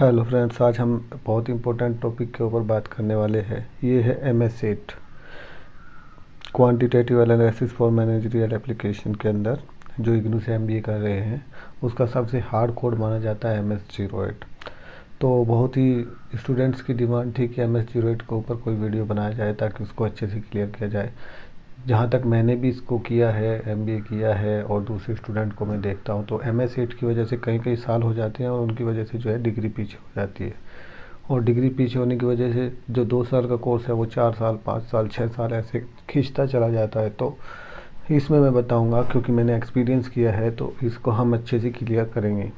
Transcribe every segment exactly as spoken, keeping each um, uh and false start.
Hello friends, आज हम बहुत इम्पोर्टेंट टॉपिक के ऊपर बात करने वाले हैं। ये है एम एस आठ quantitative analysis for managerial application के अंदर जो इग्नू से एमबीए कर रहे हैं, उसका सबसे हार्ड कोड माना जाता है एम एस ज़ीरो एट। तो बहुत ही स्टूडेंट्स की डिमांड थी कि एम एस ज़ीरो एट के ऊपर कोई वीडियो बनाया जाए ताकि उसको अच्छे से क्लियर किया जाए। जहाँ तक मैंने भी इसको किया है, एमबीए किया है और दूसरे स्टूडेंट को मैं देखता हूँ, तो एम एस आठ की वजह से कई कई साल हो जाते हैं और उनकी वजह से जो है डिग्री पीछे हो जाती है। और डिग्री पीछे होने की वजह से जो दो साल का कोर्स है वो चार साल, पाँच साल, छः साल ऐसे खींचता चला जाता है। तो इसमें मैं बताऊँगा क्योंकि मैंने एक्सपीरियंस किया है, तो इसको हम अच्छे से क्लियर करेंगे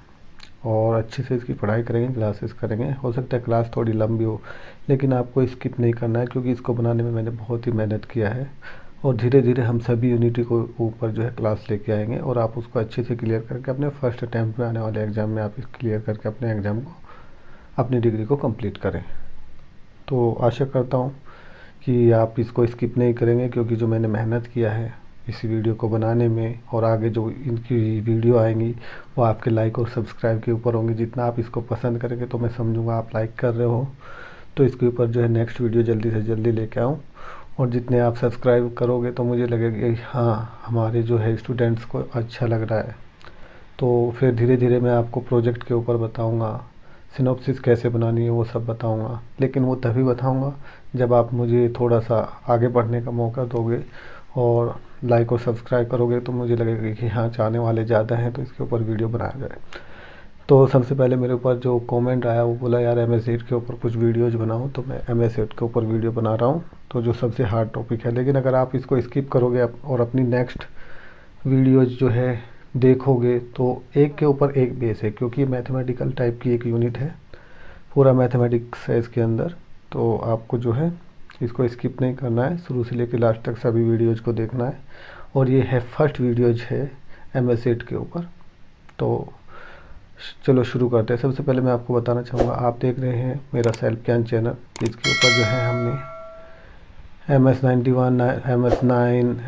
और अच्छे से इसकी पढ़ाई करेंगे, क्लासेस करेंगे। हो सकता है क्लास थोड़ी लंबी हो, लेकिन आपको स्किप नहीं करना है क्योंकि इसको बनाने में मैंने बहुत ही मेहनत किया है। और धीरे धीरे हम सभी यूनिटी को ऊपर जो है क्लास लेके आएंगे और आप उसको अच्छे से क्लियर करके अपने फर्स्ट अटैम्प्ट में आने वाले एग्ज़ाम में आप इस क्लियर करके अपने एग्ज़ाम को, अपनी डिग्री को कंप्लीट करें। तो आशा करता हूँ कि आप इसको स्किप नहीं करेंगे क्योंकि जो मैंने मेहनत किया है इस वीडियो को बनाने में और आगे जो इनकी वीडियो आएंगी वो आपके लाइक और सब्सक्राइब के ऊपर होंगी। जितना आप इसको पसंद करेंगे तो मैं समझूंगा आप लाइक कर रहे हो, तो इसके ऊपर जो है नेक्स्ट वीडियो जल्दी से जल्दी लेके आऊँ। और जितने आप सब्सक्राइब करोगे तो मुझे लगेगा कि हाँ, हमारे जो है स्टूडेंट्स को अच्छा लग रहा है। तो फिर धीरे धीरे मैं आपको प्रोजेक्ट के ऊपर बताऊंगा, सिनॉप्सिस कैसे बनानी है वो सब बताऊंगा, लेकिन वो तभी बताऊंगा जब आप मुझे थोड़ा सा आगे बढ़ने का मौका दोगे और लाइक और सब्सक्राइब करोगे तो मुझे लगेगा कि हाँ, चाहने वाले ज़्यादा हैं तो इसके ऊपर वीडियो बनाया जाए। तो सबसे पहले मेरे ऊपर जो कमेंट आया वो बोला यार एम एस आठ के ऊपर कुछ वीडियोज बनाओ, तो मैं एम एस आठ के ऊपर वीडियो बना रहा हूँ, तो जो सबसे हार्ड टॉपिक है। लेकिन अगर आप इसको स्किप करोगे और अपनी नेक्स्ट वीडियोज जो है देखोगे तो एक के ऊपर एक बेस है, क्योंकि मैथमेटिकल टाइप की एक यूनिट है, पूरा मैथमेटिक्स है इसके अंदर। तो आपको जो है इसको स्किप नहीं करना है, शुरू से लेकर लास्ट तक सभी वीडियोज़ को देखना है। और ये है फर्स्ट वीडियोज है एम एस आठ के ऊपर। तो चलो शुरू करते हैं। सबसे पहले मैं आपको बताना चाहूँगा, आप देख रहे हैं मेरा सेल्फ ज्ञान चैनल। इसके ऊपर जो है हमने एम एस इक्यानवे, एम एस नौ,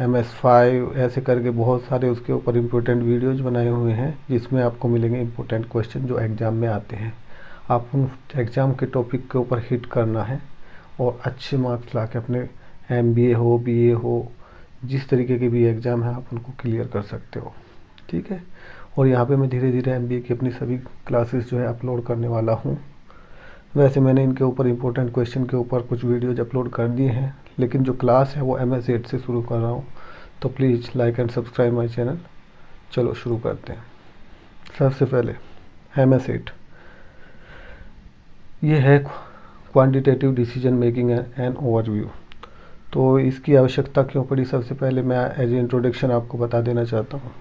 एम एस पाँच ऐसे करके बहुत सारे उसके ऊपर इम्पोर्टेंट वीडियोज बनाए हुए हैं, जिसमें आपको मिलेंगे इम्पोर्टेंट क्वेश्चन जो एग्ज़ाम में आते हैं। आप उन एग्ज़ाम के टॉपिक के ऊपर हिट करना है और अच्छे मार्क्स ला के अपने एम बी ए हो, बी ए हो, जिस तरीके के भी एग्ज़ाम है आप उनको क्लियर कर सकते हो, ठीक है। और यहाँ पे मैं धीरे धीरे एमबीए की अपनी सभी क्लासेस जो है अपलोड करने वाला हूँ। वैसे मैंने इनके ऊपर इम्पोर्टेंट क्वेश्चन के ऊपर कुछ वीडियोज अपलोड कर दिए हैं, लेकिन जो क्लास है वो एम एस आठ से शुरू कर रहा हूँ। तो please like and subscribe my channel. चलो शुरू करते हैं। सबसे पहले एम एस आठ, ये है quantitative decision making and overview. तो इसकी आवश्यकता क्यों पड़ी, सबसे पहले मैं एज ए इंट्रोडक्शन आपको बता देना चाहता हूँ।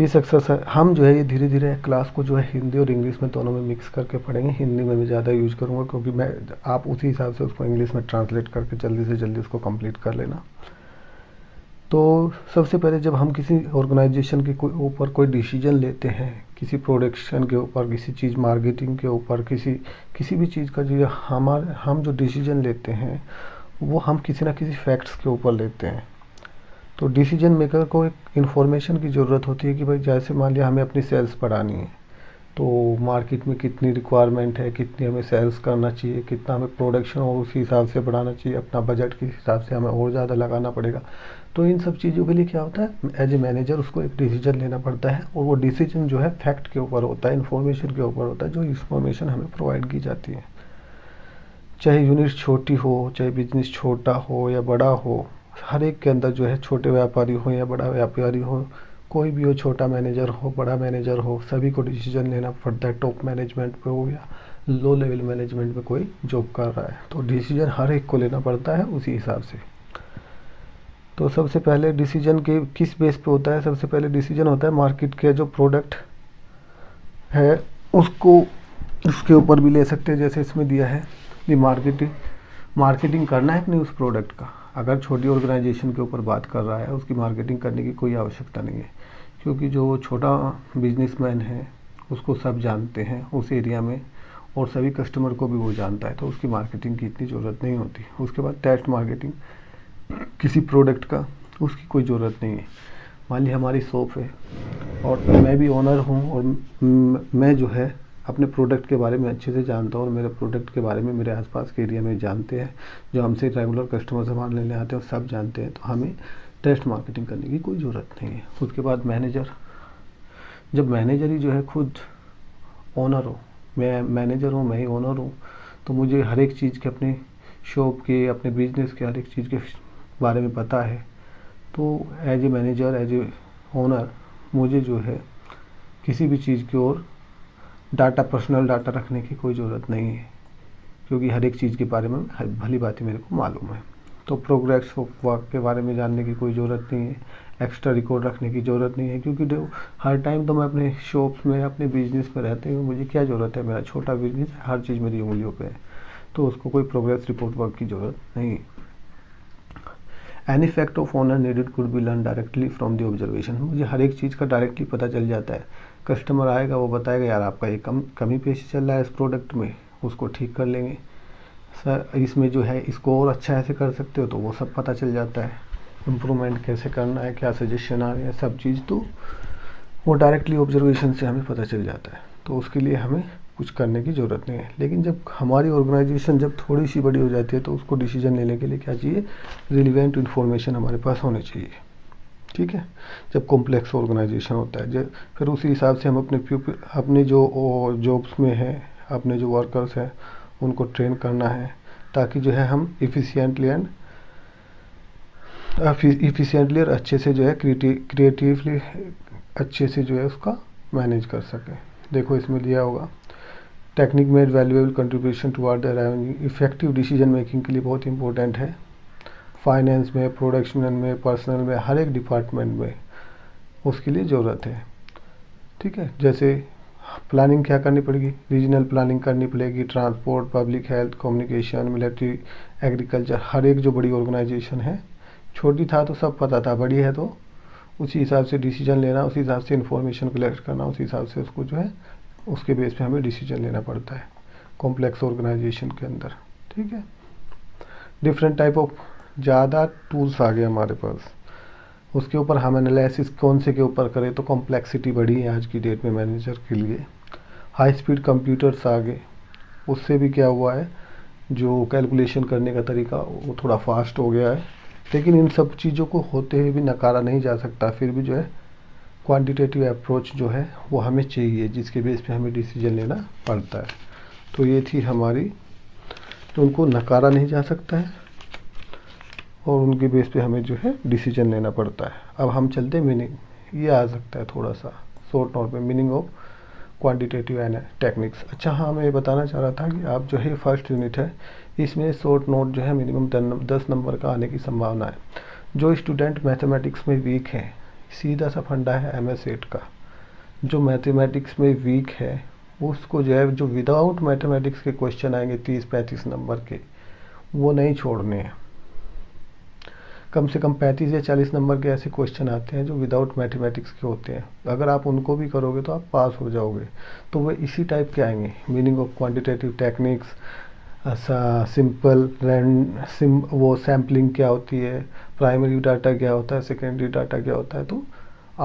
इस एक्सरसाइज हम जो है ये धीरे धीरे क्लास को जो है हिंदी और इंग्लिश में दोनों में मिक्स करके पढ़ेंगे। हिंदी में मैं ज़्यादा यूज करूँगा क्योंकि मैं आप उसी हिसाब से उसको इंग्लिश में ट्रांसलेट करके जल्दी से जल्दी उसको कंप्लीट कर लेना। तो सबसे पहले जब हम किसी ऑर्गेनाइजेशन के ऊपर कोई डिसीजन लेते हैं, किसी प्रोडक्शन के ऊपर, किसी चीज़ मार्केटिंग के ऊपर, किसी किसी भी चीज़ का जो हमारे हम जो डिसीजन लेते हैं वो हम किसी ना किसी फैक्ट्स के ऊपर लेते हैं। तो डिसीजन मेकर को एक इन्फॉर्मेशन की ज़रूरत होती है कि भाई जैसे मान लिया हमें अपनी सेल्स बढ़ानी है, तो मार्केट में कितनी रिक्वायरमेंट है, कितनी हमें सेल्स करना चाहिए, कितना हमें प्रोडक्शन और उसी हिसाब से बढ़ाना चाहिए, अपना बजट के हिसाब से हमें और ज़्यादा लगाना पड़ेगा। तो इन सब चीज़ों के लिए क्या होता है, एज ए मैनेजर उसको एक डिसीजन लेना पड़ता है और वो डिसीजन जो है फैक्ट के ऊपर होता है, इन्फॉर्मेशन के ऊपर होता है, जो इन्फॉर्मेशन हमें प्रोवाइड की जाती है। चाहे यूनिट छोटी हो, चाहे बिजनेस छोटा हो या बड़ा हो, हर एक के अंदर जो है छोटे व्यापारी हो या बड़ा व्यापारी हो, कोई भी हो, छोटा मैनेजर हो, बड़ा मैनेजर हो, सभी को डिसीजन लेना पड़ता है। टॉप मैनेजमेंट पे हो या लो लेवल मैनेजमेंट पे कोई जॉब कर रहा है, तो डिसीजन हर एक को लेना पड़ता है उसी हिसाब से। तो सबसे पहले डिसीजन के किस बेस पे होता है, सबसे पहले डिसीजन होता है मार्केट के जो प्रोडक्ट है उसको, उसके ऊपर भी ले सकते हैं। जैसे इसमें दिया है कि मार्केटिंग मार्केटिंग करना है अपने उस प्रोडक्ट का। अगर छोटी ऑर्गेनाइजेशन के ऊपर बात कर रहा है, उसकी मार्केटिंग करने की कोई आवश्यकता नहीं है, क्योंकि जो छोटा बिजनेसमैन है उसको सब जानते हैं उस एरिया में और सभी कस्टमर को भी वो जानता है, तो उसकी मार्केटिंग की इतनी ज़रूरत नहीं होती। उसके बाद टेस्ट मार्केटिंग किसी प्रोडक्ट का, उसकी कोई ज़रूरत नहीं है। मान ली हमारी शॉप है और मैं भी ओनर हूँ और मैं जो है अपने प्रोडक्ट के बारे में अच्छे से जानता हूँ और मेरे प्रोडक्ट के बारे में मेरे आसपास के एरिया में जानते हैं, जो हमसे रेगुलर कस्टमर सामान लेने आते हैं और सब जानते हैं, तो हमें टेस्ट मार्केटिंग करने की कोई ज़रूरत नहीं है। उसके बाद मैनेजर, जब मैनेजर ही जो है खुद ओनर हो, मैं मैनेजर हूँ, मैं ही ओनर हूँ, तो मुझे हर एक चीज़ के अपने शॉप के अपने बिजनेस के हर एक चीज़ के बारे में पता है। तो as a manager as a owner मुझे जो है किसी भी चीज़ की ओर डाटा पर्सनल डाटा रखने की कोई ज़रूरत नहीं है, क्योंकि हर एक चीज़ के बारे में भली भांति मेरे को मालूम है। तो प्रोग्रेस ऑफ वर्क के बारे में जानने की कोई ज़रूरत नहीं है, एक्स्ट्रा रिकॉर्ड रखने की ज़रूरत नहीं है, क्योंकि हर टाइम तो मैं अपने शॉप्स में अपने बिजनेस में रहते हुए मुझे क्या ज़रूरत है, मेरा छोटा बिजनेस है, हर चीज़ मेरी उंगलियों पे है, तो उसको कोई प्रोग्रेस रिपोर्ट वर्क की ज़रूरत नहीं है। Any fact of honour needed could be learn directly from the observation, मुझे हर एक चीज़ का डायरेक्टली पता चल जाता है। कस्टमर आएगा, वो बताएगा यार आपका ये कम कमी पेशी चल रहा है इस प्रोडक्ट में, उसको ठीक कर लेंगे सर, इसमें जो है इसको और अच्छा ऐसे कर सकते हो, तो वो सब पता चल जाता है। इम्प्रूवमेंट कैसे करना है, क्या सजेशन आ रहे हैं, सब चीज़ तो वो डायरेक्टली ऑब्जर्वेशन से हमें पता चल जाता है, तो उसके लिए हमें कुछ करने की ज़रूरत नहीं है। लेकिन जब हमारी ऑर्गेनाइजेशन जब थोड़ी सी बड़ी हो जाती है तो उसको डिसीजन लेने के लिए क्या चाहिए, रिलेवेंट इन्फॉर्मेशन हमारे पास होने चाहिए, ठीक है। जब कॉम्प्लेक्स ऑर्गेनाइजेशन होता है जब फिर उसी हिसाब से हम अपने पीपल अपने जो जॉब्स में हैं अपने जो वर्कर्स हैं उनको ट्रेन करना है, ताकि जो है हम इफ़िशियंटली एंड इफ़िशियंटली और अच्छे से जो है क्रिएटिवली अच्छे से जो है उसका मैनेज कर सकें। देखो इसमें लिया होगा technique made valuable contribution toward the revenue, effective decision making के लिए बहुत इंपॉर्टेंट है। फाइनेंस में, प्रोडक्शन में, पर्सनल में, हर एक डिपार्टमेंट में उसके लिए ज़रूरत है, ठीक है। जैसे प्लानिंग क्या करनी पड़ेगी, रीजनल प्लानिंग करनी पड़ेगी, transport, public health, communication, military, agriculture, हर एक जो बड़ी ऑर्गेनाइजेशन है, छोटी था तो सब पता था, बड़ी है तो उसी हिसाब से डिसीजन लेना, उसी हिसाब से इंफॉर्मेशन कलेक्ट करना, उसी हिसाब से उसको जो है उसके बेस पे हमें डिसीजन लेना पड़ता है कॉम्प्लेक्स ऑर्गेनाइजेशन के अंदर, ठीक है। डिफरेंट टाइप ऑफ ज़्यादा टूल्स आ गए हमारे पास, उसके ऊपर हम एनालिसिस कौन से के ऊपर करें, तो कॉम्प्लेक्सिटी बढ़ी है आज की डेट में मैनेजर के लिए। हाई स्पीड कंप्यूटर्स आ गए, उससे भी क्या हुआ है जो कैलकुलेशन करने का तरीका वो थोड़ा फास्ट हो गया है, लेकिन इन सब चीज़ों को होते हुए भी नकारा नहीं जा सकता, फिर भी जो है क्वांटिटेटिव अप्रोच जो है वो हमें चाहिए, जिसके बेस पे हमें डिसीजन लेना पड़ता है। तो ये थी हमारी, तो उनको नकारा नहीं जा सकता है और उनके बेस पे हमें जो है डिसीजन लेना पड़ता है। अब हम चलते हैं मीनिंग, ये आ सकता है थोड़ा सा शॉर्ट नोट में, meaning of quantitative and techniques. अच्छा हाँ, मैं ये बताना चाह रहा था कि आप जो है फर्स्ट यूनिट है इसमें शॉर्ट नोट जो है मिनिमम दस नंबर का आने की संभावना है। जो स्टूडेंट मैथमेटिक्स में वीक हैं, सीधा सा फंडा है एम एस एट का, जो मैथमेटिक्स में वीक है उसको जो है जो विदाउट मैथमेटिक्स के क्वेश्चन आएंगे तीस पैंतीस नंबर के, वो नहीं छोड़ने हैं। कम से कम पैंतीस या चालीस नंबर के ऐसे क्वेश्चन आते हैं जो विदाउट मैथमेटिक्स के होते हैं, अगर आप उनको भी करोगे तो आप पास हो जाओगे। तो वे इसी टाइप के आएंगे, meaning of quantitative techniques, simple random वो सैम्पलिंग क्या होती है, प्राइमरी डाटा क्या होता है, सेकेंडरी डाटा क्या होता है। तो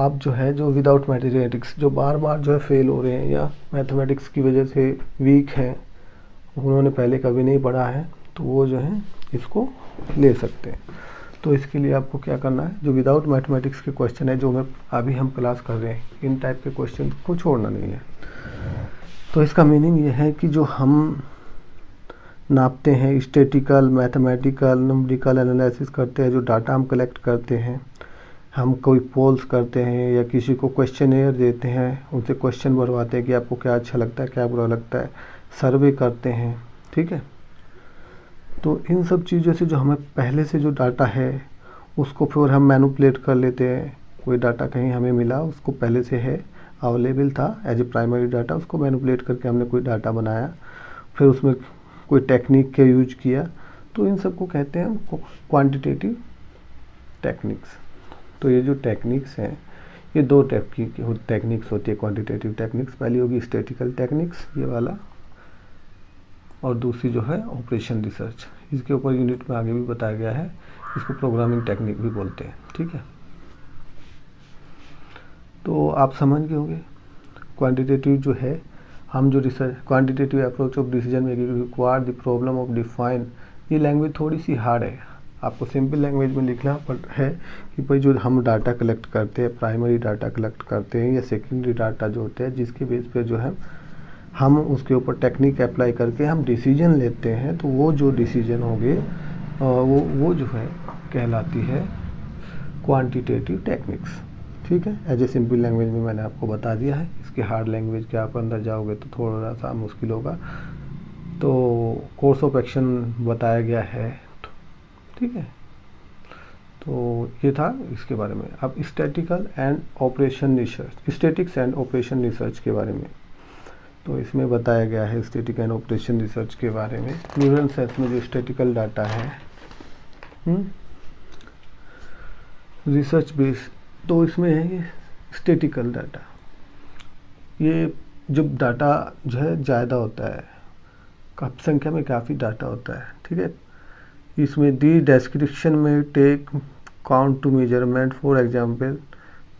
आप जो है जो विदाउट मैथमेटिक्स जो बार बार जो है फेल हो रहे हैं या मैथमेटिक्स की वजह से वीक हैं, उन्होंने पहले कभी नहीं पढ़ा है, तो वो जो है इसको ले सकते हैं। तो इसके लिए आपको क्या करना है, जो विदाउट मैथमेटिक्स के क्वेश्चन है जो मैं अभी हम क्लास कर रहे हैं, इन टाइप के क्वेश्चन को छोड़ना नहीं है। तो इसका मीनिंग ये है कि जो हम नापते हैं, स्टेटिकल, मैथमेटिकल, नंबरिकल एनालिसिस करते हैं, जो डाटा हम कलेक्ट करते हैं, हम कोई पोल्स करते हैं या किसी को क्वेश्चनेयर देते हैं, उनसे क्वेश्चन भरवाते हैं कि आपको क्या अच्छा लगता है, क्या बुरा लगता है, सर्वे करते हैं, ठीक है। तो इन सब चीज़ों से जो हमें पहले से जो डाटा है उसको फिर हम मैनिपुलेट कर लेते हैं। कोई डाटा कहीं हमें मिला, उसको पहले से है अवेलेबल था एज ए प्राइमरी डाटा, उसको मैनिपुलेट करके हमने कोई डाटा बनाया, फिर उसमें कोई टेक्निक के यूज किया, तो इन सबको कहते हैं क्वांटिटेटिव टेक्निक्स। तो ये जो टेक्निक्स हैं ये दो टाइप की टेक्निक्स होती है क्वांटिटेटिव टेक्निक्स, पहली होगी स्टैटिकल टेक्निक्स ये वाला, और दूसरी जो है ऑपरेशन रिसर्च, इसके ऊपर यूनिट में आगे भी बताया गया है, इसको प्रोग्रामिंग टेक्निक भी बोलते हैं, ठीक है। तो आप समझ गए होंगे क्वांटिटेटिव जो है हम जो research quantitative approach of decision making require the problem of define, ये लैंग्वेज थोड़ी सी हार्ड है। आपको सिंपल लैंग्वेज में लिखना पड़ता है कि भाई जो हम डाटा कलेक्ट करते हैं, प्राइमरी डाटा कलेक्ट करते हैं या सेकेंडरी डाटा जो होते हैं, जिसके बेस पे जो है हम उसके ऊपर टेक्निक अप्लाई करके हम डिसीजन लेते हैं, तो वो जो डिसीजन होंगे वो वो जो है कहलाती है क्वांटिटेटिव टेक्निक्स। ठीक है, एज ए सिंपल लैंग्वेज में मैंने आपको बता दिया है। इसके हार्ड लैंग्वेज के आप अंदर जाओगे तो थोड़ा सा मुश्किल होगा। तो कोर्स ऑफ एक्शन बताया गया है, ठीक है। तो ये था इसके बारे में। अब statical and operation research, statics and operation research के बारे में, तो इसमें बताया गया है स्टैटिक एंड ऑपरेशन रिसर्च के बारे में। न्यूरल सेल्स में जो स्टैटिकल डाटा है रिसर्च बेस्ड, तो इसमें है ये स्टैटिकल डाटा। ये जब डाटा जो है ज़्यादा होता है, काफ़ी संख्या में काफ़ी डाटा होता है, ठीक है। इसमें दी डिस्क्रिप्शन में take count to measurement, for example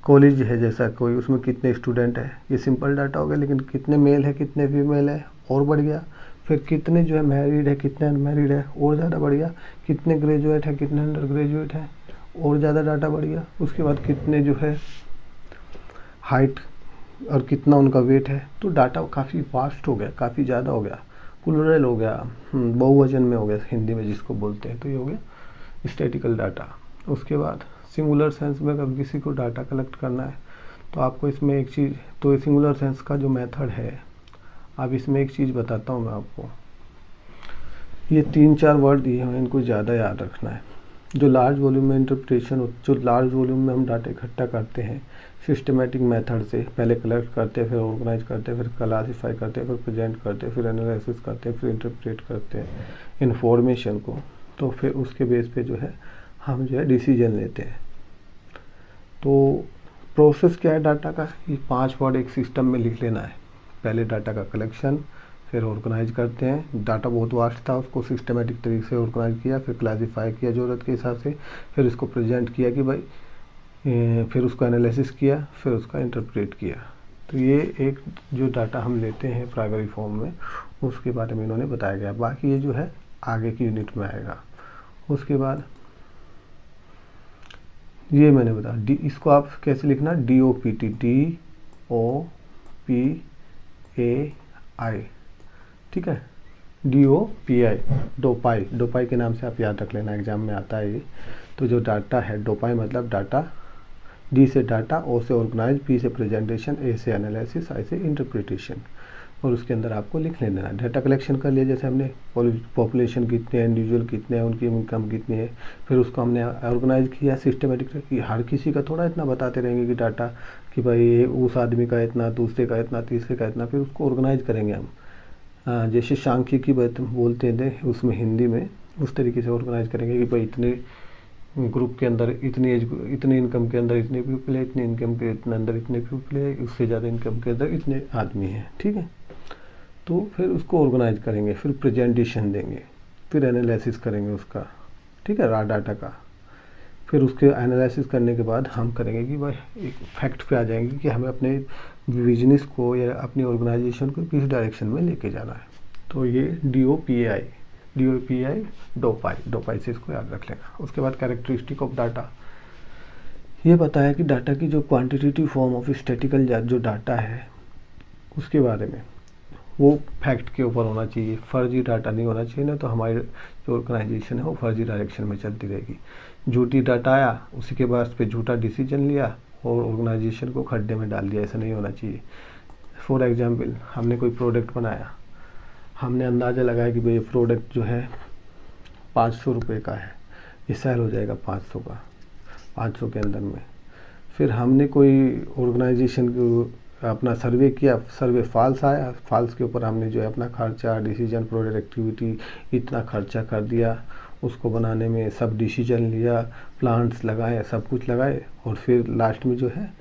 college है जैसा कोई, उसमें कितने स्टूडेंट है, ये सिंपल डाटा हो गया। लेकिन कितने मेल है कितने फीमेल है, और बढ़ गया। फिर कितने जो है मैरिड है कितने अनमैरिड है, और ज़्यादा बढ़ गया। कितने ग्रेजुएट है कितने अंडर ग्रेजुएट है, और ज़्यादा डाटा बढ़ गया। उसके बाद कितने जो है हाइट और कितना उनका वेट है, तो डाटा काफ़ी वास्ट हो गया, काफ़ी ज़्यादा हो गया। प्लूरल हो गया, बहुवचन में हो गया, हिंदी में जिसको बोलते हैं, तो ये हो गया स्टैटिकल डाटा। उसके बाद सिंगुलर सेंस में अगर किसी को डाटा कलेक्ट करना है तो आपको इसमें एक चीज़, तो सिंगुलर सेंस का जो मेथड है, अब इसमें एक चीज़ बताता हूँ मैं आपको। ये तीन चार वर्ड दिए हैं, इनको ज़्यादा याद रखना है। जो लार्ज वॉल्यूम में इंटरप्रिटेशन, जो लार्ज वॉल्यूम में हम डाटा इकट्ठा करते हैं सिस्टमेटिक मेथड से, पहले कलेक्ट करते हैं, फिर ऑर्गेनाइज करते हैं, फिर क्लासीफाई करते हैं, फिर प्रेजेंट करते हैं, फिर एनालिसिस करते हैं, फिर इंटरप्रेट करते हैं इन्फॉर्मेशन को, तो फिर उसके बेस पे जो है हम जो है डिसीजन लेते हैं। तो प्रोसेस क्या है डाटा का, ये पाँच वर्ड एक सिस्टम में लिख लेना है। पहले डाटा का कलेक्शन, फिर ऑर्गेनाइज करते हैं। डाटा बहुत वास्ट था, उसको सिस्टमेटिक तरीके से ऑर्गेनाइज किया, फिर क्लासिफाई किया ज़रूरत के हिसाब से, फिर इसको प्रेजेंट किया कि भाई ए, फिर उसको एनालिसिस किया, फिर उसका इंटरप्रेट किया। तो ये एक जो डाटा हम लेते हैं प्राइमरी फॉर्म में, उसके बारे में इन्होंने बताया गया। बाकी ये जो है आगे की यूनिट में आएगा। उसके बाद ये मैंने बताया डी, इसको आप कैसे लिखना, D O P T, D O P A I, ठीक है, डी ओ पी आई, डोपाई, डोपाई के नाम से आप याद रख लेना, एग्जाम में आता है ये। तो जो डाटा है डोपाई मतलब डाटा, डी से डाटा, ओ से ऑर्गेनाइज, पी से प्रेजेंटेशन, ए से एनालिसिस, आई से इंटरप्रिटेशन। और उसके अंदर आपको लिख लेना है। डाटा कलेक्शन कर लिया, जैसे हमने पॉपुलेशन कितने हैं, इंडिविजुअल कितने हैं, उनकी इनकम कितनी है, फिर उसको हमने ऑर्गेनाइज किया सिस्टमेटिक कि हर किसी का थोड़ा इतना बताते रहेंगे कि डाटा कि भाई उस आदमी का इतना, दूसरे का इतना, तीसरे का इतना, फिर उसको ऑर्गेनाइज करेंगे हम। जैसे सांख्यिकी बोलते थे उसमें हिंदी में, उस तरीके से ऑर्गेनाइज करेंगे कि भाई इतने ग्रुप के अंदर इतनी एज, इतने इनकम के अंदर इतने पीपल है, इतने इनकम के इतने अंदर इतने पीपल है, उससे ज़्यादा इनकम के अंदर इतने आदमी हैं, ठीक है। तो फिर उसको ऑर्गेनाइज करेंगे, फिर प्रेजेंटेशन देंगे, फिर एनालिसिस करेंगे उसका, ठीक है, रॉ डाटा का। फिर उसके एनालिसिस करने के बाद हम करेंगे कि भाई एक फैक्ट पे आ जाएंगे कि हमें अपने बिजनेस को या अपनी ऑर्गेनाइजेशन को किस डायरेक्शन में लेके जाना है। तो ये D O P I, D O P I, डोपाई, डोपाई से इसको याद रख लेना। उसके बाद कैरेक्टरिस्टिक ऑफ डाटा, ये बताया कि डाटा की जो क्वान्टिटेटिव फॉर्म ऑफ स्टैटिकल जो डाटा है उसके बारे में, वो फैक्ट के ऊपर होना चाहिए, फर्जी डाटा नहीं होना चाहिए, ना तो हमारी जो ऑर्गेनाइजेशन है वो फर्जी डायरेक्शन में चलती रहेगी। झूठी डाटा आया, उसी के बाद उस पर झूठा डिसीजन लिया और ऑर्गेनाइजेशन को खड्डे में डाल दिया, ऐसा नहीं होना चाहिए। फॉर एग्जांपल हमने कोई प्रोडक्ट बनाया, हमने अंदाज़ा लगाया कि भाई प्रोडक्ट जो है पाँच सौ रुपये का है, ये सेल हो जाएगा पाँच सौ का, पाँच सौ के अंदर में। फिर हमने कोई ऑर्गेनाइजेशन को अपना सर्वे किया, सर्वे फाल्स आया, फाल्स के ऊपर हमने जो है अपना खर्चा, डिसीजन, प्रोडक्ट एक्टिविटी इतना खर्चा कर दिया, उसको बनाने में सब डिसीजन लिया, प्लांट्स लगाए, सब कुछ लगाए, और फिर लास्ट में जो है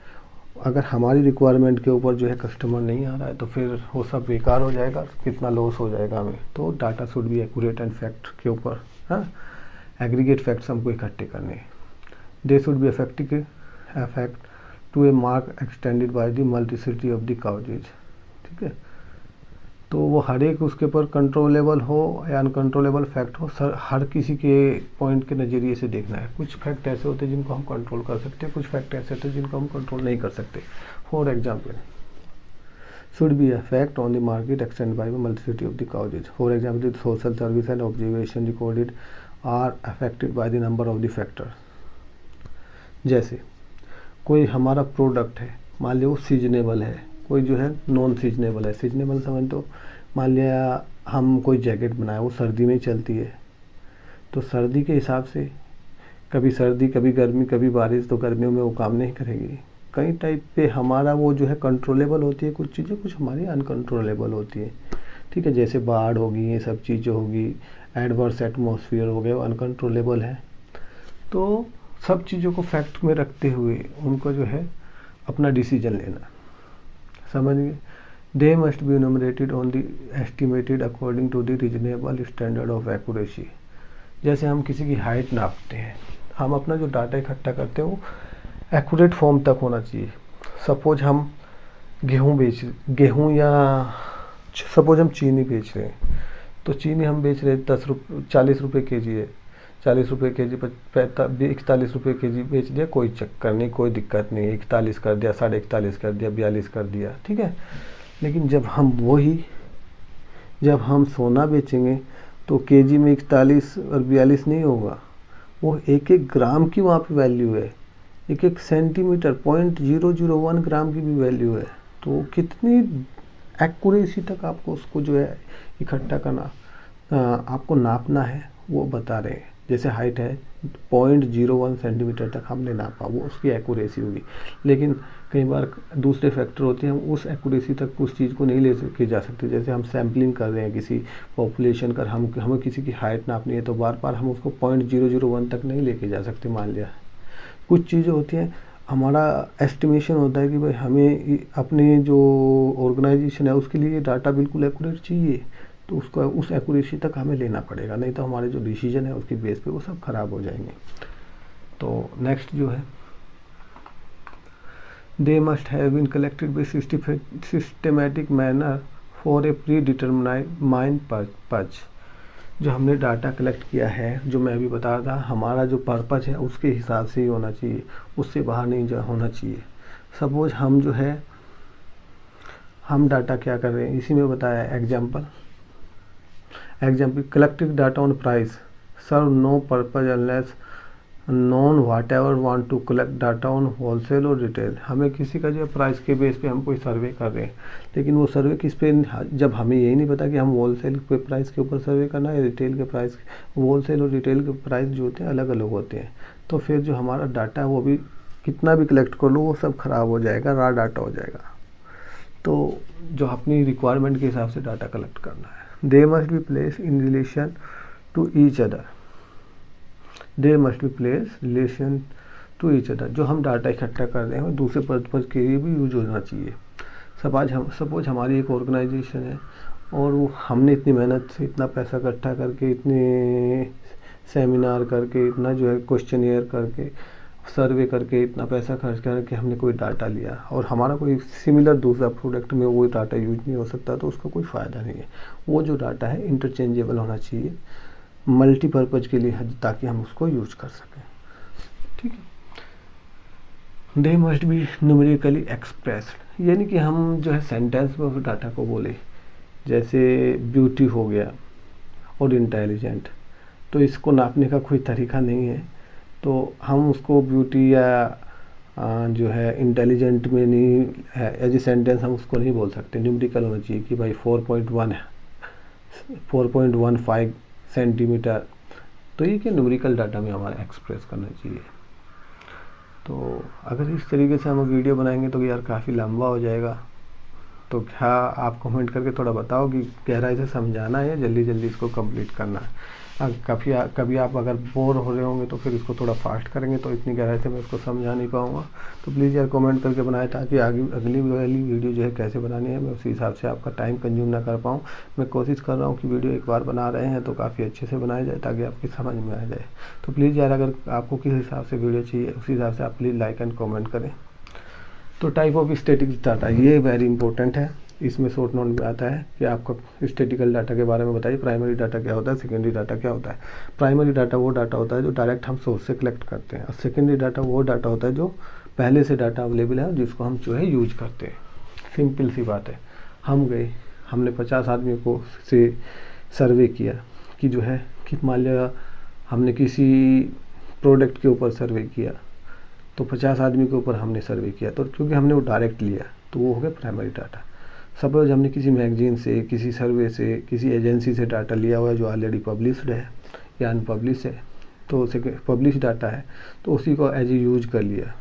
अगर हमारी रिक्वायरमेंट के ऊपर जो है कस्टमर नहीं आ रहा है तो फिर वो सब बेकार हो जाएगा, कितना लॉस हो जाएगा हमें। तो data should be accurate and fact के ऊपर, हाँ, एग्रीगेट फैक्ट्स हमको इकट्ठे करने, they should be affective affect to a mark extended by the multiplicity of the causes, ठीक है। तो वो हर एक उसके ऊपर कंट्रोलेबल हो या अनकंट्रोलेबल फैक्ट हो, सर हर किसी के पॉइंट के नज़रिए से देखना है। कुछ फैक्ट ऐसे होते हैं जिनको हम कंट्रोल कर सकते हैं, कुछ फैक्ट ऐसे होते हैं जिनको हम कंट्रोल नहीं कर सकते। For example, should be a fact on the market extend by multiplicity of the causes. For example, social service and observation recorded are affected by the number of the factor. जैसे कोई हमारा product है, मान लिया वो seasonable है, कोई जो है नॉन सीजनेबल है। सीजनेबल समझ तो मान लिया हम कोई जैकेट बनाए, वो सर्दी में चलती है, तो सर्दी के हिसाब से कभी सर्दी कभी गर्मी कभी बारिश, तो गर्मियों में वो काम नहीं करेगी। कई टाइप पे हमारा वो जो है कंट्रोलेबल होती है कुछ चीज़ें, कुछ हमारी अनकंट्रोलेबल होती है। ठीक है, जैसे बाढ़ होगी, ये सब चीज़ें होगी, एडवर्स एटमॉस्फेयर हो गया, वो अनकंट्रोलेबल है। तो सब चीज़ों को फैक्ट में रखते हुए उनको जो है अपना डिसीजन लेना, समझ गए। They must be numerated on the estimated according to the reasonable standard of accuracy. जैसे हम किसी की हाइट नापते हैं, हम अपना जो डाटा इकट्ठा करते हैं वो एक्यूरेट फॉर्म तक होना चाहिए। सपोज हम गेहूं बेच गेहूं या सपोज हम चीनी बेच रहे हैं, तो चीनी हम बेच रहे हैं दस रुपये चालीस रुपये के जी है, चालीस रुपये के जी इकतालीस रुपये के जी बेच दिया, कोई चक्कर नहीं, कोई दिक्कत नहीं, इकतालीस कर दिया, साढ़े इकतालीस कर दिया, बयालीस कर दिया, ठीक है। लेकिन जब हम वही जब हम सोना बेचेंगे तो के जी में इकतालीस और बयालीस नहीं होगा, वो एक एक ग्राम की वहाँ पे वैल्यू है, एक एक centimetre point zero zero one gram की भी वैल्यू है। तो कितनी एक्यूरेसी तक आपको उसको जो है इकट्ठा करना, आपको नापना है, वो बता रहे हैं। जैसे हाइट है पॉइंट जीरो वन सेंटीमीटर तक हमने नापा, वो उसकी एक्यूरेसी होगी। लेकिन कई बार दूसरे फैक्टर होते हैं, हम उस एक्यूरेसी तक उस चीज़ को नहीं ले सके जा सकते। जैसे हम सैम्पलिंग कर रहे हैं किसी पॉपुलेशन का, हम हमें किसी की हाइट नापनी है, तो बार बार हम उसको पॉइंट जीरो जीरो वन तक नहीं लेके जा सकते। मान लिया कुछ चीज़ें होती हैं, हमारा एस्टिमेशन होता है कि भाई हमें अपने जो ऑर्गेनाइजेशन है उसके लिए डाटा बिल्कुल एक्यूरेट चाहिए, तो उसको उस एक्यूरेसी तक हमें लेना पड़ेगा, नहीं तो हमारे जो डिसीजन है उसकी बेस पे वो सब खराब हो जाएंगे। तो नेक्स्ट जो है, they must have been collected by systematic manner for a predetermined purpose. जो हमने डाटा कलेक्ट किया है, जो मैं अभी बता रहा था, हमारा जो पर्पज है उसके हिसाब से ही होना चाहिए, उससे बाहर नहीं जा होना चाहिए। सपोज हम जो है हम डाटा क्या कर रहे हैं, इसी में बताया example example collective data on price serve no purpose unless non whatever want to collect data on wholesale और रिटेल। हमें किसी का जो है प्राइस के बेस पे हम कोई सर्वे कर रहे हैं, लेकिन वो सर्वे किस पे, जब हमें यही नहीं पता कि हम होलसेल के प्राइस के ऊपर सर्वे करना है, रिटेल के प्राइस, होलसेल और रिटेल के प्राइस जो होते हैं अलग अलग होते हैं, तो फिर जो हमारा डाटा है वो भी कितना भी कलेक्ट कर लो वो सब खराब हो जाएगा, रॉ डाटा हो जाएगा। तो जो अपनी रिक्वायरमेंट के हिसाब से डाटा कलेक्ट करना है। They must be placed in relation to each other. They must be placed relation to each other. जो हम डाटा इकट्ठा कर रहे हैं वो दूसरे पर्पज के लिए भी यूज होना चाहिए। सपोज हम सपोज हमारी एक ऑर्गेनाइजेशन है और वो हमने इतनी मेहनत से इतना पैसा इकट्ठा करके, इतने सेमिनार करके, इतना जो है क्वेश्चनियर करके, सर्वे करके, इतना पैसा खर्च करके हमने कोई डाटा लिया और हमारा कोई सिमिलर दूसरा प्रोडक्ट में वो डाटा यूज नहीं हो सकता, तो उसका कोई फ़ायदा नहीं है। वो जो डाटा है इंटरचेंजेबल होना चाहिए मल्टीपर्पज़ के लिए, ताकि हम उसको यूज कर सकें, ठीक है। They must be numerically expressed, यानी कि हम जो है सेंटेंस में उस डाटा को बोले। जैसे ब्यूटी हो गया और इंटेलिजेंट, तो इसको नापने का कोई तरीका नहीं है, तो हम उसको ब्यूटी या जो है इंटेलिजेंट में नहीं एज ए सेंटेंस हम उसको नहीं बोल सकते। न्यूमेरिकल होना चाहिए कि भाई फोर पॉइंट वन है, four point one five centimetre, तो ये क्या न्यूमेरिकल डाटा में हमारा एक्सप्रेस करना चाहिए। तो अगर इस तरीके से हम वीडियो बनाएंगे तो यार काफ़ी लंबा हो जाएगा, तो क्या आप कमेंट करके थोड़ा बताओ कि गहराई से समझाना है या जल्दी जल्दी इसको कंप्लीट करना है। कभी कभी आप अगर बोर हो रहे होंगे तो फिर इसको थोड़ा फास्ट करेंगे, तो इतनी गहराई से मैं इसको समझा नहीं पाऊँगा। तो प्लीज़ यार कमेंट करके बनाएं, ताकि आगे अगली वाली वीडियो जो है कैसे बनानी है मैं उसी हिसाब से आपका टाइम कंज्यूम ना कर पाऊँ। मैं कोशिश कर रहा हूँ कि वीडियो एक बार बना रहे हैं तो काफ़ी अच्छे से बनाया जाए, ताकि आपकी समझ में आ जाए। तो प्लीज़ यार अगर आपको किस हिसाब से वीडियो चाहिए उसी हिसाब से आप प्लीज़ लाइक एंड कॉमेंट करें। तो टाइप ऑफ स्टैटिक डाटा ये वेरी इंपॉर्टेंट है। इसमें शॉर्ट नोट में आता है कि आपका स्टैटिकल डाटा के बारे में बताइए। प्राइमरी डाटा क्या होता है, सेकेंडरी डाटा क्या होता है। प्राइमरी डाटा वो डाटा होता है जो डायरेक्ट हम सोर्स से कलेक्ट करते हैं, और सेकेंडरी डाटा वो डाटा होता है जो पहले से डाटा अवेलेबल है जिसको हम जो है यूज करते हैं। सिंपल सी बात है, हम गए, हमने पचास आदमियों को से सर्वे किया कि जो है कि मान लिया हमने किसी प्रोडक्ट के ऊपर सर्वे किया तो पचास आदमी के ऊपर हमने सर्वे किया, तो क्योंकि हमने वो डायरेक्ट लिया तो वो हो गया प्राइमरी डाटा। सपोज हमने किसी मैगजीन से, किसी सर्वे से, किसी एजेंसी से डाटा लिया हुआ है जो ऑलरेडी पब्लिश्ड है या अनपब्लिश है, तो उसे पब्लिश डाटा है तो उसी को एज ए यूज कर लिया।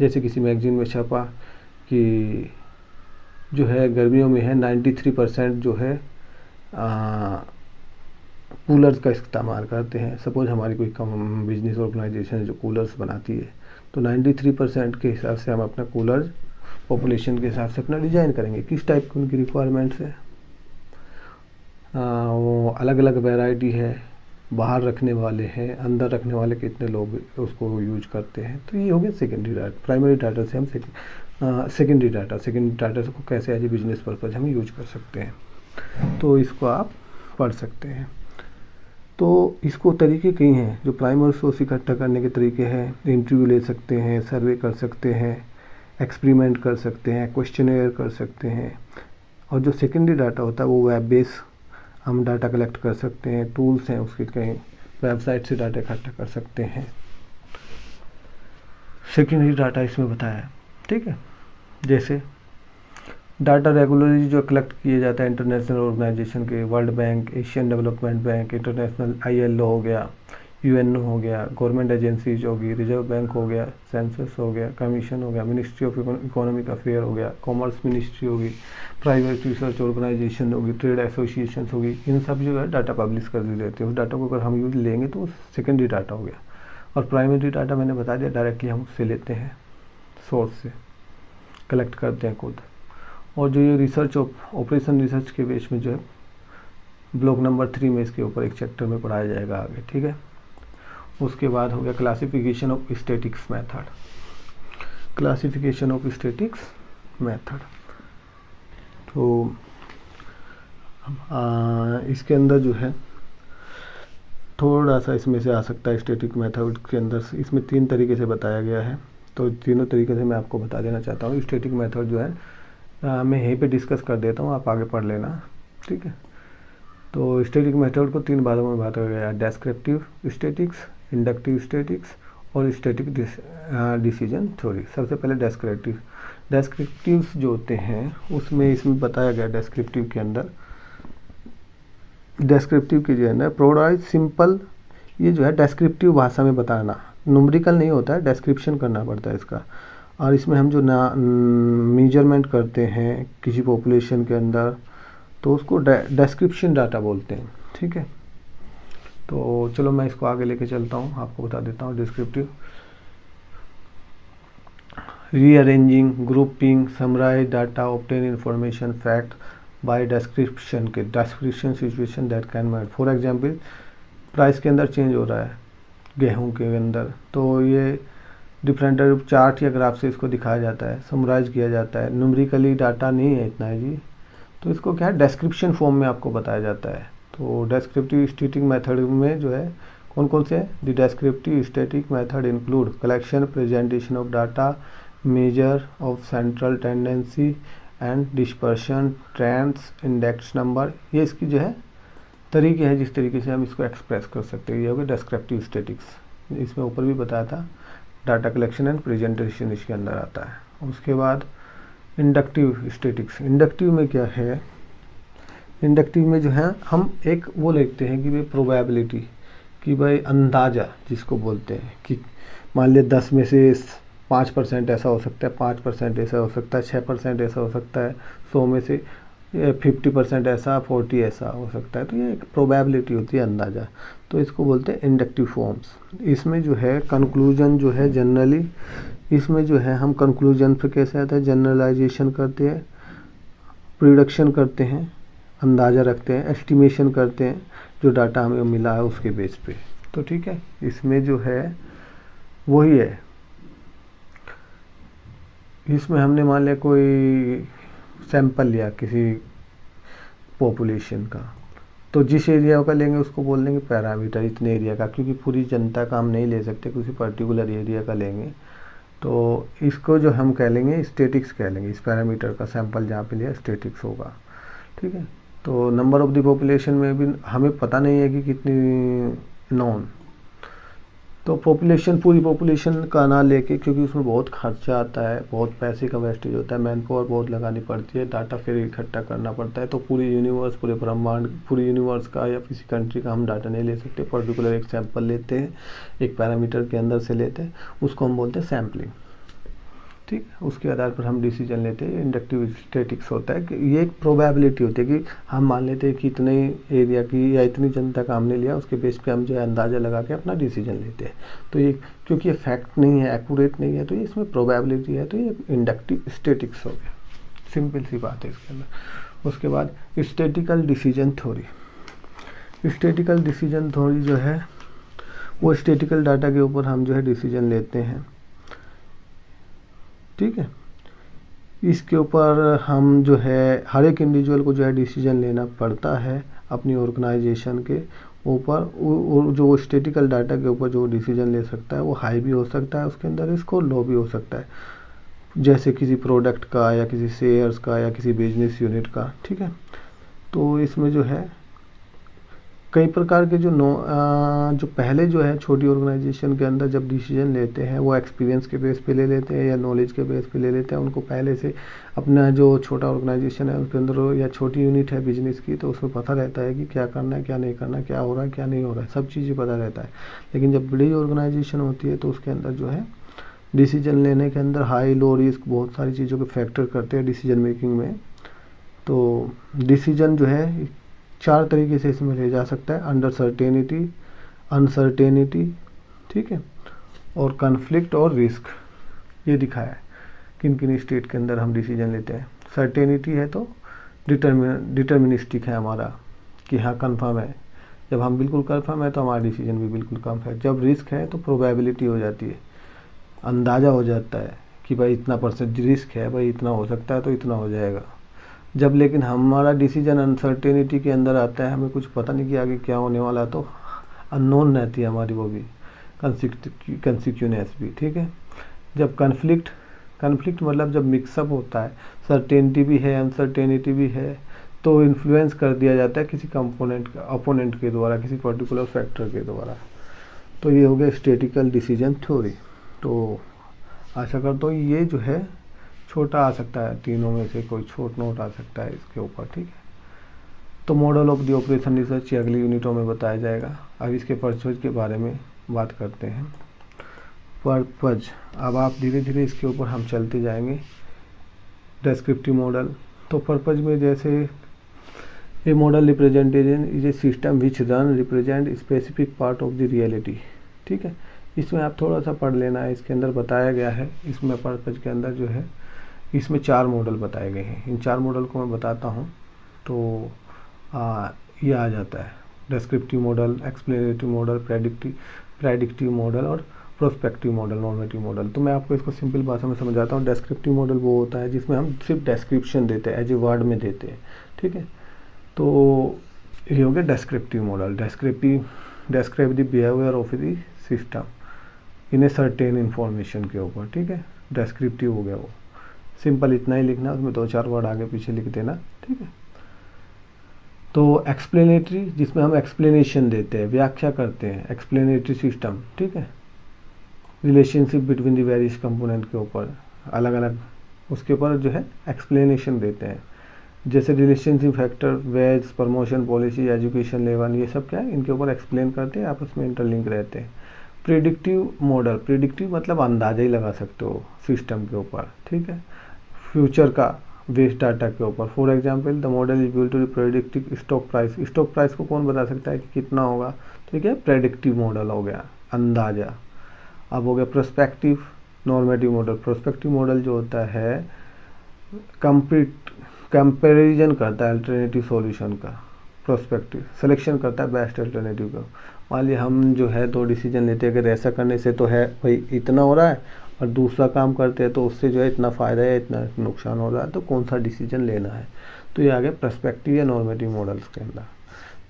जैसे किसी मैगजीन में छपा कि जो है गर्मियों में है तिरानवे परसेंट जो है कूलर्स का इस्तेमाल करते हैं। सपोज हमारी कोई कम बिजनेस ऑर्गेनाइजेशन जो कूलर्स बनाती है तो तिरानवे परसेंट के हिसाब से हम अपना कूलर्स पॉपुलेशन के हिसाब से अपना डिज़ाइन करेंगे। किस टाइप की उनकी रिक्वायरमेंट्स है, आ, वो अलग अलग वैरायटी है, बाहर रखने वाले हैं, अंदर रखने वाले कितने लोग उसको यूज करते हैं। तो ये हो गया सेकेंडरी डाटा। प्राइमरी डाटा से हम सेकेंडरी डाटा सेकेंडरी डाटा को कैसे एज ए बिजनेस पर्पज हम यूज कर सकते हैं, तो इसको आप पढ़ सकते हैं। तो इसको तरीके कई हैं जो प्राइमरी सोर्स इकट्ठा करने के तरीके हैं। इंटरव्यू ले सकते हैं, सर्वे कर सकते हैं, एक्सपेरिमेंट कर सकते हैं, क्वेश्चनेयर कर सकते हैं। और जो सेकेंडरी डाटा होता है वो वेब बेस हम डाटा कलेक्ट कर सकते हैं, टूल्स हैं उसके, कहीं वेबसाइट से डाटा इकट्ठा कर सकते हैं। सेकेंडरी डाटा इसमें बताया है, ठीक है। जैसे डाटा रेगुलरली जो कलेक्ट किया जाता है इंटरनेशनल ऑर्गेनाइजेशन के, world bank, Asian development bank, international I L O हो गया, यू एन ओ हो गया, गवर्नमेंट एजेंसीज होगी, रिजर्व बैंक हो गया, सेंसस हो गया, कमीशन हो गया, मिनिस्ट्री ऑफ इकोनॉमिक अफेयर हो गया, कॉमर्स मिनिस्ट्री होगी, प्राइवेट रिसर्च ऑर्गेनाइजेशन होगी, ट्रेड एसोसिएशन होगी, इन सब जो है डाटा पब्लिश कर दी जाती है। उस डाटा को अगर हम यूज लेंगे तो सेकेंडरी डाटा हो गया। और प्राइमरी डाटा मैंने बता दिया, डायरेक्टली हम उससे लेते हैं, सोर्स से कलेक्ट करते हैं खुद। और जो ये रिसर्च ऑपरेशन रिसर्च के बेस में जो है ब्लॉक नंबर थ्री में इसके ऊपर एक चैप्टर में पढ़ाया जाएगा आगे, ठीक है। उसके बाद हो गया classification of statics method. Classification of statics method तो आ, इसके अंदर जो है थोड़ा सा इसमें से आ सकता है स्टैटिक मेथड के अंदर। इसमें तीन तरीके से बताया गया है, तो तीनों तरीके से मैं आपको बता देना चाहता हूँ। स्टैटिक मेथड जो है आ, मैं यहीं पे डिस्कस कर देता हूँ, आप आगे पढ़ लेना, ठीक है। तो स्टैटिक मेथड को तीन भागों में बांटा गया है, डेस्क्रिप्टिव स्टैटिक्स, इंडक्टिव स्टैटिक्स और स्टैटिक डिसीजन थ्योरी। सबसे पहले डेस्क्रिप्टिव डेस्क्रिप्टिव्स जो होते हैं उसमें इसमें बताया गया डेस्क्रिप्टिव के अंदर डेस्क्रिप्टिव की जो है ना प्रोवाइड सिंपल, ये जो है डेस्क्रिप्टिव भाषा में बताना, न्यूमेरिकल नहीं होता है, डिस्क्रिप्शन करना पड़ता है इसका। और इसमें हम जो ना मेजरमेंट करते हैं किसी पॉपुलेशन के अंदर तो उसको डिस्क्रिप्शन डाटा बोलते हैं, ठीक है। तो चलो मैं इसको आगे लेके चलता हूँ, आपको बता देता हूँ। Descriptive rearranging, grouping, summarize data, obtain information fact by description के description situation that can made. For example price के अंदर चेंज हो रहा है गेहूं के अंदर, तो ये डिफरेंट चार्ट या ग्राफ से इसको दिखाया जाता है, समराइज किया जाता है। न्यूमेरिकली डाटा नहीं है इतना है जी, तो इसको क्या है डिस्क्रिप्शन फॉर्म में आपको बताया जाता है। तो डिस्क्रिप्टिव स्टैटिक मेथड में जो है कौन कौन से है, the descriptive static method include collection, presentation of data, measure of central tendency and dispersion, trends, index number. ये इसकी जो है तरीके हैं जिस तरीके से हम इसको एक्सप्रेस कर सकते हैं। ये हो गया डिस्क्रिप्टिव स्टैटिक्स, इसमें ऊपर भी बताया था डाटा कलेक्शन एंड प्रेजेंटेशन इसके अंदर आता है। उसके बाद इंडक्टिव स्टैटिक्स। इंडक्टिव में क्या है, इंडक्टिव में जो है हम एक वो लिखते हैं कि भाई प्रोबेबिलिटी कि भाई अंदाज़ा जिसको बोलते हैं कि मान लिया दस में से पाँच परसेंट ऐसा हो सकता है, पाँच परसेंट ऐसा हो सकता है, छः परसेंट ऐसा हो सकता है, सौ में से फिफ्टी परसेंट ऐसा, फोर्टी ऐसा हो सकता है। तो ये एक प्रोबेबिलिटी होती है, अंदाज़ा, तो इसको बोलते हैं इंडक्टिव फॉर्म्स। इसमें जो है कंक्लूजन जो है जनरली इसमें जो है हम कंक्लूजन पर कैसे आता है, जनरलाइजेशन करते हैं, प्रिडिक्शन करते हैं, अंदाज़ा रखते हैं, एस्टिमेशन करते हैं जो डाटा हमें मिला है उसके बेस पे, तो ठीक है। इसमें जो है वही है, इसमें हमने मान लिया कोई सैंपल लिया किसी पॉपुलेशन का, तो जिस एरिया का लेंगे उसको बोल देंगे पैरामीटर इतने एरिया का, क्योंकि पूरी जनता का हम नहीं ले सकते, किसी पर्टिकुलर एरिया का लेंगे। तो इसको जो हम कह लेंगे स्टेटिक्स कह लेंगे, इस पैरामीटर का सैंपल जहाँ पे लिया स्टेटिक्स होगा। ठीक है, तो नंबर ऑफ द पॉपुलेशन में भी हमें पता नहीं है कि कितनी नॉन, तो पॉपुलेशन पूरी पॉपुलेशन का ना लेके, क्योंकि उसमें बहुत खर्चा आता है, बहुत पैसे का वेस्टेज होता है, मैन पावर बहुत लगानी पड़ती है, डाटा फिर इकट्ठा करना पड़ता है। तो पूरी यूनिवर्स पूरे ब्रह्मांड पूरी यूनिवर्स का या किसी कंट्री का हम डाटा नहीं ले सकते, पर्टिकुलर एक सैंपल लेते हैं, एक पैरामीटर के अंदर से लेते हैं, उसको हम बोलते हैं सैम्पलिंग। ठीक, उसके आधार पर हम डिसीजन लेते हैं। इंडक्टिव स्टैटिक्स होता है कि ये एक प्रोबेबिलिटी होती है कि हम मान लेते हैं कि इतने एरिया की या इतनी जनता का हमने लिया, उसके बेस पे हम जो है अंदाज़ा लगा के अपना डिसीजन लेते हैं। तो ये क्योंकि ये फैक्ट नहीं है, एक्यूरेट नहीं है, तो ये इसमें प्रोबेबिलिटी है, तो ये इंडक्टिव स्टैटिक्स हो गया, सिंपल सी बात है इसके अंदर। उसके बाद statical decision theory, statical decision theory जो है वो स्टैटिकल डाटा के ऊपर हम जो है डिसीजन लेते हैं। ठीक है, इसके ऊपर हम जो है हर एक इंडिविजुअल को जो है डिसीजन लेना पड़ता है अपनी ऑर्गेनाइजेशन के ऊपर, जो वो स्टैटिकल डाटा के ऊपर जो डिसीजन ले सकता है वो हाई भी हो सकता है उसके अंदर, इसको लो भी हो सकता है, जैसे किसी प्रोडक्ट का या किसी शेयर्स का या किसी बिजनेस यूनिट का। ठीक है, तो इसमें जो है कई प्रकार के जो नो आ, जो पहले जो है छोटी ऑर्गेनाइजेशन के अंदर जब डिसीजन लेते हैं वो एक्सपीरियंस के बेस पे ले लेते हैं या नॉलेज के बेस पे ले लेते हैं, उनको पहले से अपना जो छोटा ऑर्गेनाइजेशन है उसके अंदर या छोटी यूनिट है बिजनेस की, तो उसमें पता रहता है कि क्या करना है क्या नहीं करना, क्या हो रहा है क्या नहीं हो रहा है, सब चीज़ें पता रहता है। लेकिन जब बड़ी ऑर्गेनाइजेशन होती है तो उसके अंदर जो है डिसीजन लेने के अंदर हाई लो रिस्क बहुत सारी चीज़ों को फैक्टर करते हैं डिसीजन मेकिंग में। तो डिसीजन जो है चार तरीके से इसमें ले जा सकता है, अंडर सर्टेनिटी, अनसर्टेनिटी, ठीक है, और कन्फ्लिक्ट और रिस्क। ये दिखाया है किन किन स्टेट के अंदर हम डिसीजन लेते हैं। सर्टेनिटी है तो डिटर्मिन डिटर्मिनिस्टिक है हमारा कि हाँ कंफर्म है, जब हम बिल्कुल कंफर्म है तो हमारा डिसीजन भी बिल्कुल कंफर्म है। जब रिस्क है तो प्रोबेबिलिटी हो जाती है, अंदाज़ा हो जाता है कि भाई इतना परसेंट रिस्क है, भाई इतना हो सकता है तो इतना हो जाएगा। जब लेकिन हमारा डिसीजन अनसर्टेनिटी के अंदर आता है, हमें कुछ पता नहीं कि आगे क्या होने वाला, तो अननोन रहती है हमारी वो भी कंसिक्यूनेस भी। ठीक है, जब कन्फ्लिक्ट कन्फ्लिक्ट मतलब जब मिक्सअप होता है, सर्टेनिटी भी है अनसर्टेनिटी भी है, तो इन्फ्लुएंस कर दिया जाता है किसी कंपोनेंट का अपोनेंट के द्वारा, किसी पर्टिकुलर फैक्टर के द्वारा। तो ये हो गया स्टैटिकल डिसीजन थ्योरी। तो आशा करता हूँ ये जो है छोटा आ सकता है, तीनों में से कोई छोट नोट आ सकता है इसके ऊपर। ठीक है, तो model of the operation research ये अगली यूनिटों में बताया जाएगा। अब इसके पर्पज के बारे में बात करते हैं। पर्पज अब आप धीरे धीरे इसके ऊपर हम चलते जाएंगे। डिस्क्रिप्टिव मॉडल, तो पर्पज में जैसे ये model representation is a system which run represent specific part of the reality. ठीक है, इसमें आप थोड़ा सा पढ़ लेना है, इसके अंदर बताया गया है। इसमें पर्पज के अंदर जो है इसमें चार मॉडल बताए गए हैं, इन चार मॉडल को मैं बताता हूँ तो आ, ये आ जाता है descriptive model, explanative model, predictive predictive model और प्रोस्पेक्टिव मॉडल, नॉर्मेटिव मॉडल। तो मैं आपको इसको सिंपल भाषा में समझाता हूँ। डिस्क्रिप्टिव मॉडल वो होता है जिसमें हम सिर्फ डिस्क्रिप्शन देते हैं, एज ए वर्ड में देते हैं। ठीक है, तो ये हो गया descriptive model. Descriptive describe the behaviour of the system in a certain information के ऊपर। ठीक है, डिस्क्रिप्टिव हो गया वो, सिंपल इतना ही लिखना, उसमें दो चार वर्ड आगे पीछे लिख देना। ठीक है, तो एक्सप्लेनेटरी जिसमें हम एक्सप्लेनेशन देते हैं, व्याख्या करते हैं, एक्सप्लेनेटरी सिस्टम। ठीक है, relationship between the various component के ऊपर अलग अलग उसके ऊपर जो है एक्सप्लेनेशन देते हैं, जैसे relationship factor, wage, promotion policy, education level, ये सब क्या है इनके ऊपर एक्सप्लेन करते हैं, आपस में इंटरलिंक रहते हैं। प्रेडिक्टिव मॉडल, प्रेडिक्टिव मतलब अंदाजा ही लगा सकते हो सिस्टम के ऊपर। ठीक है, फ्यूचर का वेस्ट डाटा के ऊपर, for example the model is build to predictive stock price, stock price को कौन बता सकता है कि कितना होगा, ठीक है, प्रेडिक्टिव मॉडल हो गया, अंदाजा। अब हो गया prospective normative model, prospective model जो होता है कंप्लीट कंपेरिजन करता है अल्टरनेटिव सॉल्यूशन का, प्रोस्पेक्टिव सिलेक्शन करता है बेस्ट अल्टरनेटिव का। मान ली हम जो है दो डिसीजन लेते हैं अगर ऐसा करने से तो है भाई इतना हो रहा है और दूसरा काम करते हैं तो उससे जो है इतना फ़ायदा है, इतना नुकसान हो रहा है, तो कौन सा डिसीजन लेना है। तो ये आ गया पर्सपेक्टिव या नॉर्मेटिव मॉडल्स के अंदर।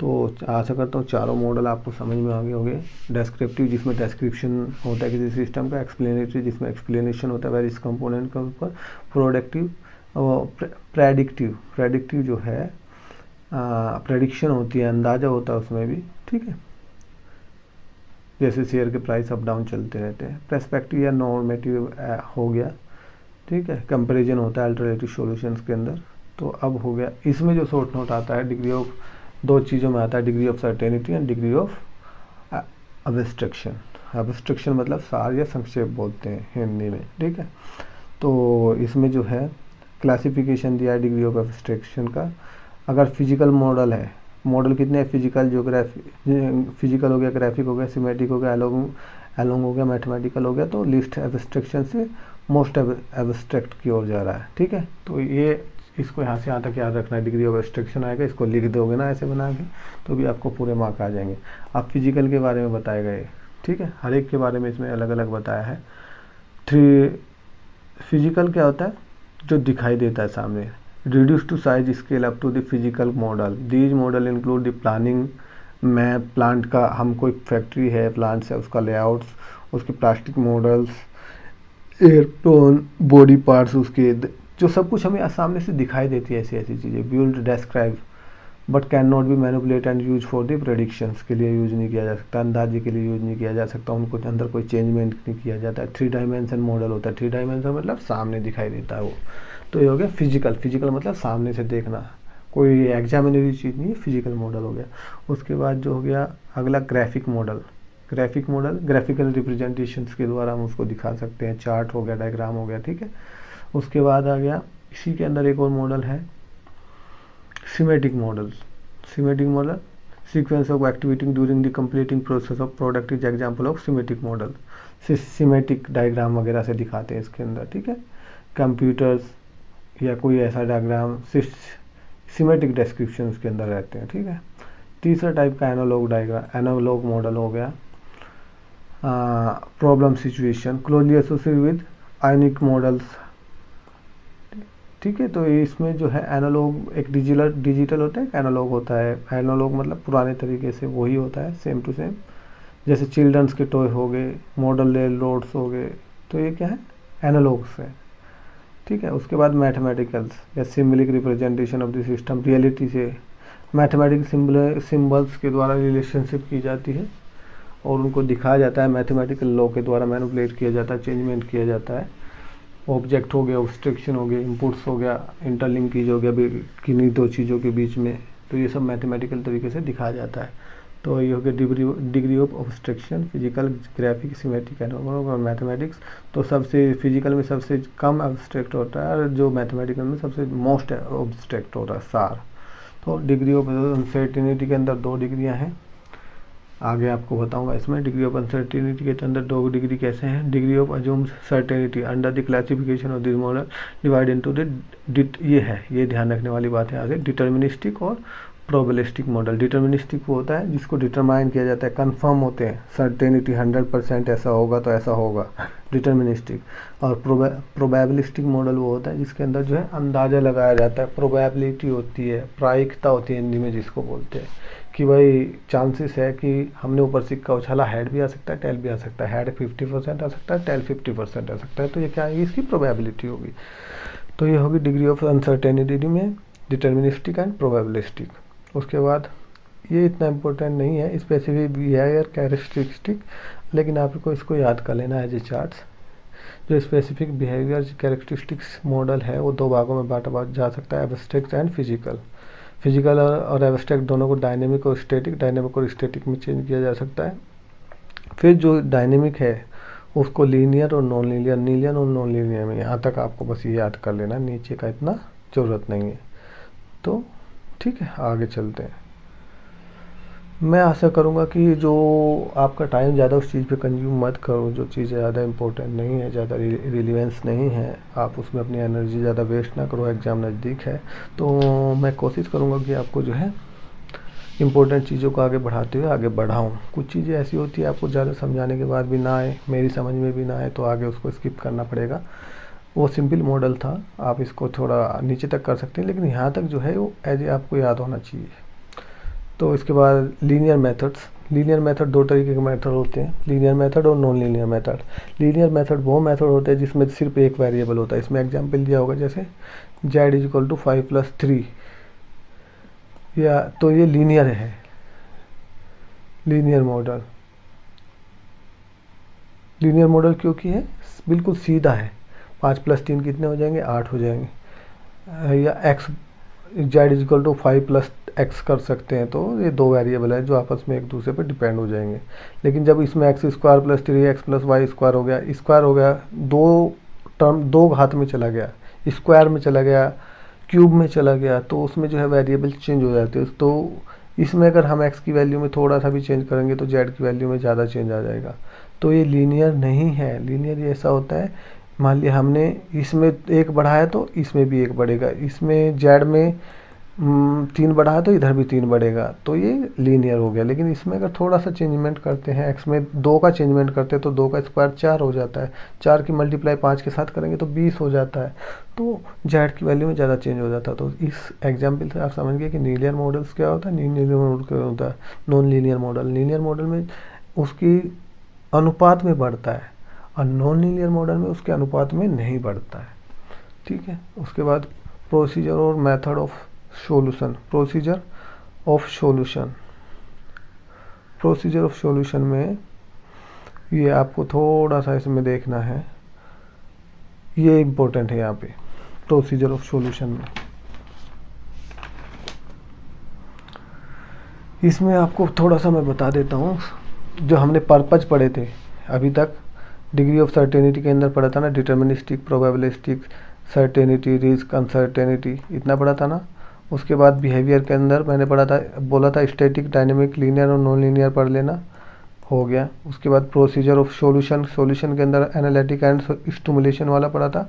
तो आशा करता हूँ चारों मॉडल आपको समझ में आ गए होंगे। डिस्क्रिप्टिव जिसमें डिस्क्रिप्शन होता है किसी सिस्टम का, एक्सप्लेनेटरी जिसमें एक्सप्लेनेशन होता है वेरियस कंपोनेंट के ऊपर, प्रोडक्टिव और प्रेडिक्टिव, प्रेडिक्टिव जो है प्रेडिक्शन होती है, अंदाज़ा होता है उसमें भी, ठीक है, जैसे शेयर के प्राइस अप डाउन चलते रहते हैं। पर्सपेक्टिव या नॉर्मेटिव हो गया, ठीक है, कंपेरिजन होता है अल्टरनेटिव सॉल्यूशंस के अंदर। तो अब हो गया, इसमें जो शॉर्ट नोट आता है डिग्री ऑफ, दो चीज़ों में आता है, degree of certainty and degree of abstraction. Abstraction मतलब सार या संक्षेप बोलते हैं हिंदी में, ठीक है। तो इसमें जो है क्लासिफिकेशन दिया है डिग्री ऑफ एब्स्ट्रैक्शन का। अगर फिजिकल मॉडल है, मॉडल कितने हैं, फिजिकल, ज्योग्राफी, फिजिकल हो गया, ग्राफिक हो गया, सिमेटिक हो गया, एलोंग एलोंग हो गया, मैथमेटिकल हो गया, तो लिस्ट एब्स्ट्रैक्शन से मोस्ट एब्स्ट्रैक्ट की ओर जा रहा है, ठीक है। तो ये इसको यहाँ से यहाँ तक याद रखना है, डिग्री ऑफ एब्स्ट्रैक्शन आएगा, इसको लिख दोगे ना ऐसे बना के, तो भी आपको पूरे मार्क आ जाएंगे। आप फिजिकल के बारे में बताए गए, ठीक है, हर एक के बारे में इसमें अलग अलग बताया है। थ्री फिजिकल क्या होता है, जो दिखाई देता है सामने, reduce to size, scale up to the physical model. These model include the planning में प्लांट का, हम कोई फैक्ट्री है, प्लांट्स है, उसका लेआउट्स, उसके प्लास्टिक मॉडल्स, एयरटोन, बॉडी पार्ट्स, उसके जो सब कुछ हमें सामने से दिखाई देती है, ऐसी ऐसी चीज़ें। Build describe but can not be manipulate and use for the predictions, के लिए यूज नहीं किया जा सकता, अंदाजे के लिए यूज नहीं किया जा सकता, उनको अंदर कोई चेंजमेंट नहीं किया जाता है। थ्री डायमेंशन मॉडल होता है, थ्री डायमेंशन मतलब सामने दिखाई देता है वो। तो ये हो गया फिजिकल, फिजिकल मतलब सामने से देखना, कोई एग्जामिनरी चीज़ नहीं है, फिजिकल मॉडल हो गया। उसके बाद जो हो गया अगला graphic model, graphic model graphical representations के द्वारा हम उसको दिखा सकते हैं, चार्ट हो गया, डायग्राम हो गया, ठीक है। उसके बाद आ गया, इसी के अंदर एक और मॉडल है schematic model. Schematic model sequence of एक्टिविटिंग during the completing process of product is example of schematic model, schematic diagram वगैरह से दिखाते हैं इसके अंदर, ठीक है। कंप्यूटर्स या कोई ऐसा डायग्राम सिमेटिक डिस्क्रिप्शन के अंदर रहते हैं, ठीक है। तीसरा टाइप का एनालॉग डायग्राम, एनालॉग मॉडल हो गया। Problem situation closely associated with iconic models, ठीक है। तो इसमें जो है एनालॉग एक डिजिटल डिजिटल होता है, एनालॉग होता है। एनालॉग मतलब पुराने तरीके से वही होता है, सेम टू सेम, जैसे चिल्ड्रंस के टॉय हो गए, मॉडल रेल रोड्स हो गए, तो ये क्या है, एनालॉग्स है, ठीक है। उसके बाद मैथमेटिकल्स या symbolic representation of the system, reality से मैथमेटिकल सिम्बल्स के द्वारा रिलेशनशिप की जाती है और उनको दिखाया जाता है, मैथमेटिकल लॉ के द्वारा मैनिपुलेट किया जाता है, चेंजमेंट किया जाता है। ऑब्जेक्ट हो गया, ऑब्स्ट्रक्शन हो गया, इम्पुट्स हो गया, इंटरलिंकेज हो गया किन्हीं दो चीज़ों के बीच में, तो ये सब मैथमेटिकल तरीके से दिखाया जाता है। तो ये हो गया degree degree of obstruction, physical, graphic, schematic और मैथमेटिक्स। तो सबसे फिजिकल में सबसे कम ऑब्स्ट्रक्ट होता है और जो मैथमेटिकल में सबसे मोस्ट ऑब्स्ट्रक्ट होता है सार। तो डिग्री ऑफ अनसर्टेनिटी के अंदर दो डिग्रियां हैं, आगे आपको बताऊंगा इसमें। डिग्री ऑफ अनसर्टेनिटी के अंदर दो डिग्री कैसे हैं, degree of assumed certainty under the classification of this model divide into the, ये है, ये ध्यान रखने वाली बात है आगे, डिटर्मिनिस्टिक और प्रोबेलिस्टिक मॉडल। डिटर्मिनिस्टिक वो होता है जिसको डिटरमाइन किया जाता है, कंफर्म होते हैं, सर्टेनिटी हंड्रेड परसेंट ऐसा होगा तो ऐसा होगा, डिटर्मिनिस्टिक। और प्रोबेबिलिस्टिक मॉडल वो होता है जिसके अंदर जो है अंदाज़ा लगाया जाता है, प्रोबेबिलिटी होती है, प्रायिकता होती है हिंदी में जिसको बोलते हैं, कि भाई चांसेस है कि हमने ऊपर सिक्का उछाला, हेड भी आ सकता है, टेल भी आ सकता है, हेड फिफ्टी परसेंट आ सकता है, टेल फिफ्टी परसेंट आ सकता है, तो ये क्या है, इसकी प्रोबेबिलिटी होगी। तो ये होगी डिग्री ऑफ अनसर्टेनिटी में, डिटर्मिनिस्टिक एंड प्रोबेबिलिस्टिक। उसके बाद ये इतना इम्पोर्टेंट नहीं है, स्पेसिफिक बिहेवियर कैरेक्टरिस्टिक, लेकिन आपको इसको याद कर लेना है। जो चार्ट्स, जो स्पेसिफिक बिहेवियर कैरेक्टरिस्टिक्स मॉडल है वो दो भागों में बांटा जा सकता है, एब्स्ट्रैक्ट एंड फिजिकल। फिजिकल और एब्स्ट्रैक्ट दोनों को डायनेमिक और स्टैटिक, डायनेमिक और स्टैटिक में चेंज किया जा सकता है। फिर जो डायनेमिक है उसको लीनियर और नॉन लीनियर, लीनियर और नॉन लीनियर में, यहाँ तक आपको बस ये याद कर लेना, नीचे का इतना ज़रूरत नहीं है। तो ठीक है, आगे चलते हैं। मैं आशा करूँगा कि जो आपका टाइम ज़्यादा उस चीज़ पे कंज्यूम मत करो जो चीज़ें ज़्यादा इम्पोर्टेंट नहीं है, ज़्यादा रिलेवेंस नहीं है, आप उसमें अपनी एनर्जी ज़्यादा वेस्ट ना करो, एग्ज़ाम नज़दीक है। तो मैं कोशिश करूँगा कि आपको जो है इंपॉर्टेंट चीज़ों को आगे बढ़ाते हुए आगे बढ़ाऊँ। कुछ चीज़ें ऐसी होती है आपको ज़्यादा समझाने के बाद भी ना आए, मेरी समझ में भी ना आए, तो आगे उसको स्किप करना पड़ेगा। वो सिंपल मॉडल था, आप इसको थोड़ा नीचे तक कर सकते हैं, लेकिन यहाँ तक जो है वो एज ए आपको याद होना चाहिए। तो इसके बाद लीनियर मेथड्स। लीनियर मेथड दो तरीके के मेथड होते हैं, लीनियर मेथड और non linear method. Linear method वो मेथड होता है जिसमें सिर्फ एक वेरिएबल होता है। इसमें एग्जांपल दिया होगा जैसे Z is equal to five plus three, या तो ये लीनियर है, लीनियर मॉडल। लीनियर मॉडल क्योंकि है बिल्कुल सीधा है, पाँच प्लस तीन कितने हो जाएंगे, आठ हो जाएंगे। या X Z is equal to five plus X कर सकते हैं, तो ये दो वेरिएबल है जो आपस में एक दूसरे पर डिपेंड हो जाएंगे। लेकिन जब इसमें X square plus three X plus Y square हो गया, स्क्वायर हो गया, दो टर्म दो घात में चला गया, स्क्वायर में चला गया, क्यूब में चला गया, तो उसमें जो है वेरिएबल चेंज हो जाते हैं। तो इसमें अगर हम एक्स की वैल्यू में थोड़ा सा भी चेंज करेंगे तो जेड की वैल्यू में ज़्यादा चेंज आ जाएगा, तो ये लीनियर नहीं है। लीनियर ये ऐसा होता है, मान लिया हमने इसमें एक बढ़ाया तो इसमें भी एक बढ़ेगा, इसमें जेड में तीन बढ़ा तो इधर भी तीन बढ़ेगा, तो ये लीनियर हो गया। लेकिन इसमें अगर थोड़ा सा चेंजमेंट करते हैं, एक्स में दो का चेंजमेंट करते हैं तो दो का स्क्वायर चार हो जाता है, चार की मल्टीप्लाई पाँच के साथ करेंगे तो बीस हो जाता है, तो जेड की वैल्यू में ज़्यादा चेंज हो जाता है। तो इस एग्जाम्पल से आप समझ गए कि लीनियर मॉडल्स क्या होता है, नॉन लीनियर मॉडल क्या होता है। Non linear model, linear model में उसकी अनुपात में बढ़ता है और नॉन लीनियर मॉडल में उसके अनुपात में नहीं बढ़ता है। ठीक है, उसके बाद प्रोसीजर और method of solution. Procedure of solution, procedure of solution में ये आपको थोड़ा सा इसमें देखना है, ये इम्पोर्टेंट है यहाँ पे। प्रोसीजर ऑफ सॉल्यूशन में इसमें आपको थोड़ा सा मैं बता देता हूँ, जो हमने पर्पज पढ़े थे अभी तक डिग्री ऑफ सर्टेनिटी के अंदर पढ़ा था ना, deterministic, probabilistic, certainty, risk, uncertainty, इतना पढ़ा था ना। उसके बाद बिहेवियर के अंदर मैंने पढ़ा था, बोला था स्टैटिक, डायनेमिक, लीनियर और नॉन लीनियर पढ़ लेना, हो गया। उसके बाद प्रोसीजर ऑफ सॉल्यूशन, सॉल्यूशन के अंदर एनालिटिक एंड स्टिमुलेशन वाला पढ़ा था,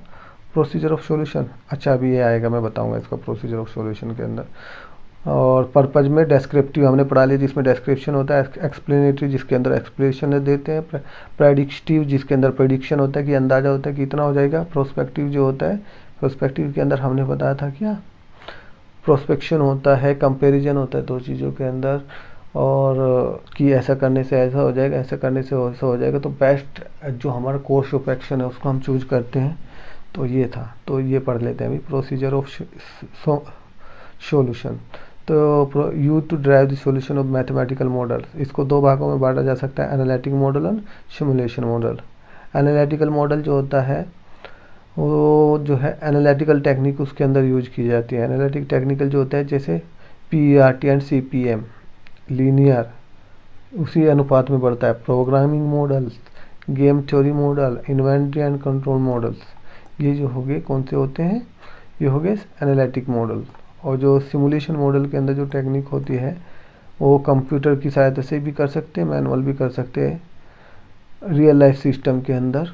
प्रोसीजर ऑफ सॉल्यूशन। अच्छा अभी ये आएगा, मैं बताऊँगा इसका प्रोसीजर ऑफ सॉल्यूशन के अंदर। और पर्पज में डेस्क्रिप्टिव हमने पढ़ा लिया, जिसमें डेस्क्रिप्शन होता है, एक्सप्लेनेटरी जिसके अंदर एक्सप्लेनेशन देते हैं, प्रेडिक्टिव जिसके अंदर प्रेडिक्शन होता है कि अंदाज़ा होता है कि इतना हो जाएगा, प्रोस्पेक्टिव जो होता है, प्रोस्पेक्टिव के अंदर हमने बताया था क्या प्रोस्पेक्शन होता है, कंपैरिजन होता है दो चीज़ों के अंदर, और कि ऐसा करने से ऐसा हो जाएगा, ऐसा करने से ऐसा हो जाएगा, तो बेस्ट जो हमारा कोर्स ऑफ एक्शन है उसको हम चूज करते हैं। तो ये था, तो ये पढ़ लेते हैं अभी प्रोसीजर ऑफ सॉल्यूशन। तो you to drive the solution of mathematical model, इसको दो भागों में बांटा जा सकता है, एनालिटिक मॉडल और सिमुलेशन मॉडल। एनालिटिकल मॉडल जो होता है वो जो है एनालिटिकल टेक्निक उसके अंदर यूज की जाती है। एनालिटिक टेक्निकल जो होता है जैसे P R T and C P M, linear उसी अनुपात में बढ़ता है। Programming models, game theory model, inventory and control models, ये जो हो गए कौन से होते हैं, ये हो गए एनालिटिक मॉडल। और जो सिमुलेशन मॉडल के अंदर जो टेक्निक होती है वो कंप्यूटर की सहायता से भी कर सकते हैं, मैनुअल भी कर सकते हैं, रियल लाइफ सिस्टम के अंदर।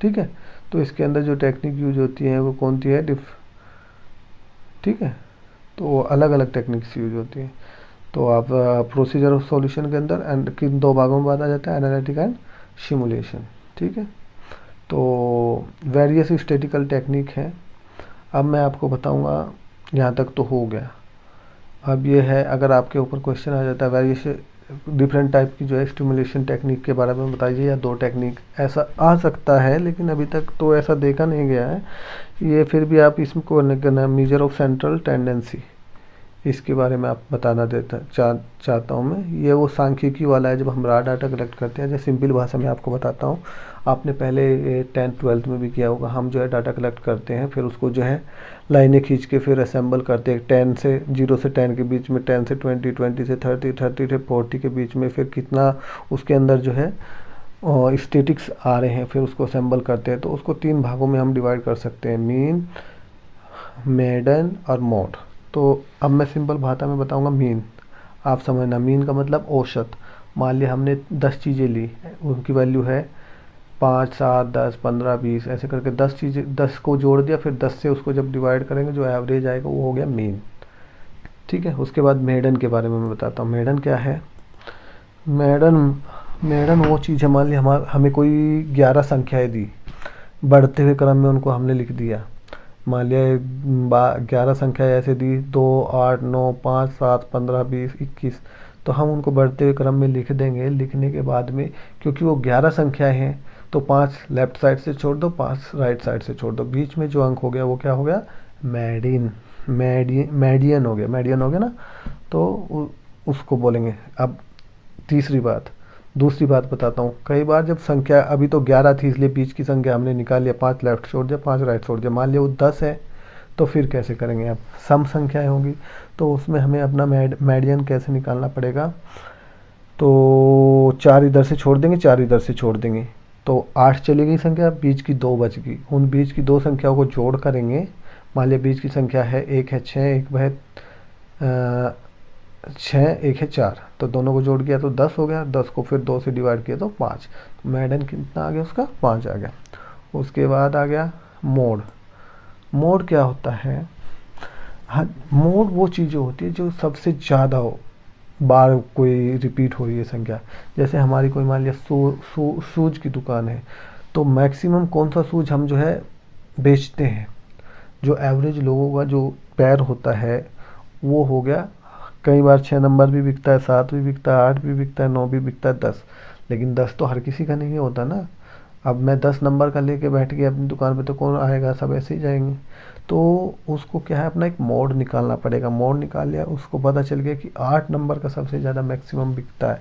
ठीक है, तो इसके अंदर जो टेक्निक यूज होती है वो कौन सी है, डिफ ठीक है, तो अलग अलग टेक्निक्स यूज होती हैं। तो आप प्रोसीजर ऑफ सॉल्यूशन के अंदर एंड किन दो भागों में बांटा जाता है, एनालिटिक एंड सिमुलेशन। ठीक है, तो वेरियस स्टैटिकल टेक्निक है। अब मैं आपको बताऊंगा, यहाँ तक तो हो गया। अब ये है, अगर आपके ऊपर क्वेश्चन आ जाता है वेरियस डिफरेंट टाइप की जो है स्टिमुलेशन टेक्निक के बारे में बताइए, या दो टेक्निक, ऐसा आ सकता है, लेकिन अभी तक तो ऐसा देखा नहीं गया है। ये फिर भी आप इसको करना है, मेजर ऑफ सेंट्रल टेंडेंसी, इसके बारे में आप बताना देता चा, चाहता हूँ मैं। ये वो सांख्यिकी वाला है, जब हम रॉ डाटा कलेक्ट करते हैं, जैसे सिंपल भाषा में आपको बताता हूँ, आपने पहले टेंथ ट्वेल्थ में भी किया होगा, हम जो है डाटा कलेक्ट करते हैं, फिर उसको जो है लाइनें खींच के फिर असेंबल करते हैं, टेन से जीरो से टेन के बीच में, टेन से ट्वेंटी, ट्वेंटी से थर्टी, थर्टी से फोर्टी के बीच में, फिर कितना उसके अंदर जो है स्टेटिक्स आ रहे हैं, फिर उसको असेंबल करते हैं। तो उसको तीन भागों में हम डिवाइड कर सकते हैं, मीन, मेडन और मोड। तो अब मैं सिंपल भाषा में बताऊंगा मीन, आप समझना, मीन का मतलब औसत। मान लिया हमने दस चीज़ें ली, उनकी वैल्यू है पाँच, सात, दस, पंद्रह, बीस, ऐसे करके दस चीज़ें, दस को जोड़ दिया, फिर दस से उसको जब डिवाइड करेंगे जो एवरेज आएगा वो हो गया मीन। ठीक है। उसके बाद मेडन के बारे में मैं बताता हूँ। मेडन क्या है? मेडन मेडन वो चीज़ है, मान ली हम हमें कोई ग्यारह संख्याएं दी, बढ़ते हुए क्रम में उनको हमने लिख दिया। मान लिया ग्यारह संख्याएं ऐसे दी, दो, आठ, नौ, पाँच, सात, पंद्रह, बीस, इक्कीस, तो हम उनको बढ़ते हुए क्रम में लिख देंगे। लिखने के बाद में क्योंकि वो ग्यारह संख्याएं हैं तो पाँच लेफ्ट साइड से छोड़ दो, पाँच राइट साइड से छोड़ दो, बीच में जो अंक हो गया वो क्या हो गया? मेडिन मेडियन मेडियन हो गया मेडियन हो गया ना, तो उसको बोलेंगे। अब तीसरी बात, दूसरी बात बताता हूँ। कई बार जब संख्या, अभी तो ग्यारह थी इसलिए बीच की संख्या हमने निकाल लिया, पाँच लेफ्ट छोड़ दिया, पाँच राइट छोड़ दिया, मान लिया वो दस है, तो फिर कैसे करेंगे? अब सम संख्याएं होंगी तो उसमें हमें अपना मेड मेडियन कैसे निकालना पड़ेगा? तो चार इधर से छोड़ देंगे, चार इधर से छोड़ देंगे, तो आठ चली गई संख्या, बीच की दो बच गई। उन बीच की दो संख्याओं को जोड़ करेंगे। मान लिया बीच की संख्या है, एक है छः, एक है छः, एक है चार, तो दोनों को जोड़ किया तो दस हो गया। दस को फिर दो से डिवाइड किया तो पाँच। मेडन कितना आ गया उसका? पाँच आ गया। उसके बाद आ गया मोड। मोड क्या होता है? हाँ, मोड वो चीज़ें होती है जो सबसे ज़्यादा हो बार कोई रिपीट हो रही है संख्या। जैसे हमारी कोई मान लिया सू, सू, सूज की दुकान है, तो मैक्सिमम कौन सा सूज हम जो है बेचते हैं? जो एवरेज लोगों का जो पैर होता है वो हो गया। कई बार छः नंबर भी बिकता है, सात भी बिकता है, आठ भी बिकता है, नौ भी बिकता है, दस। लेकिन दस तो हर किसी का नहीं होता ना। अब मैं दस नंबर का लेके बैठ गया अपनी दुकान पे तो कौन आएगा? सब ऐसे ही जाएंगे। तो उसको क्या है, अपना एक मोड निकालना पड़ेगा। मोड निकाल लिया, उसको पता चल गया कि आठ नंबर का सबसे ज़्यादा मैक्सिमम बिकता है,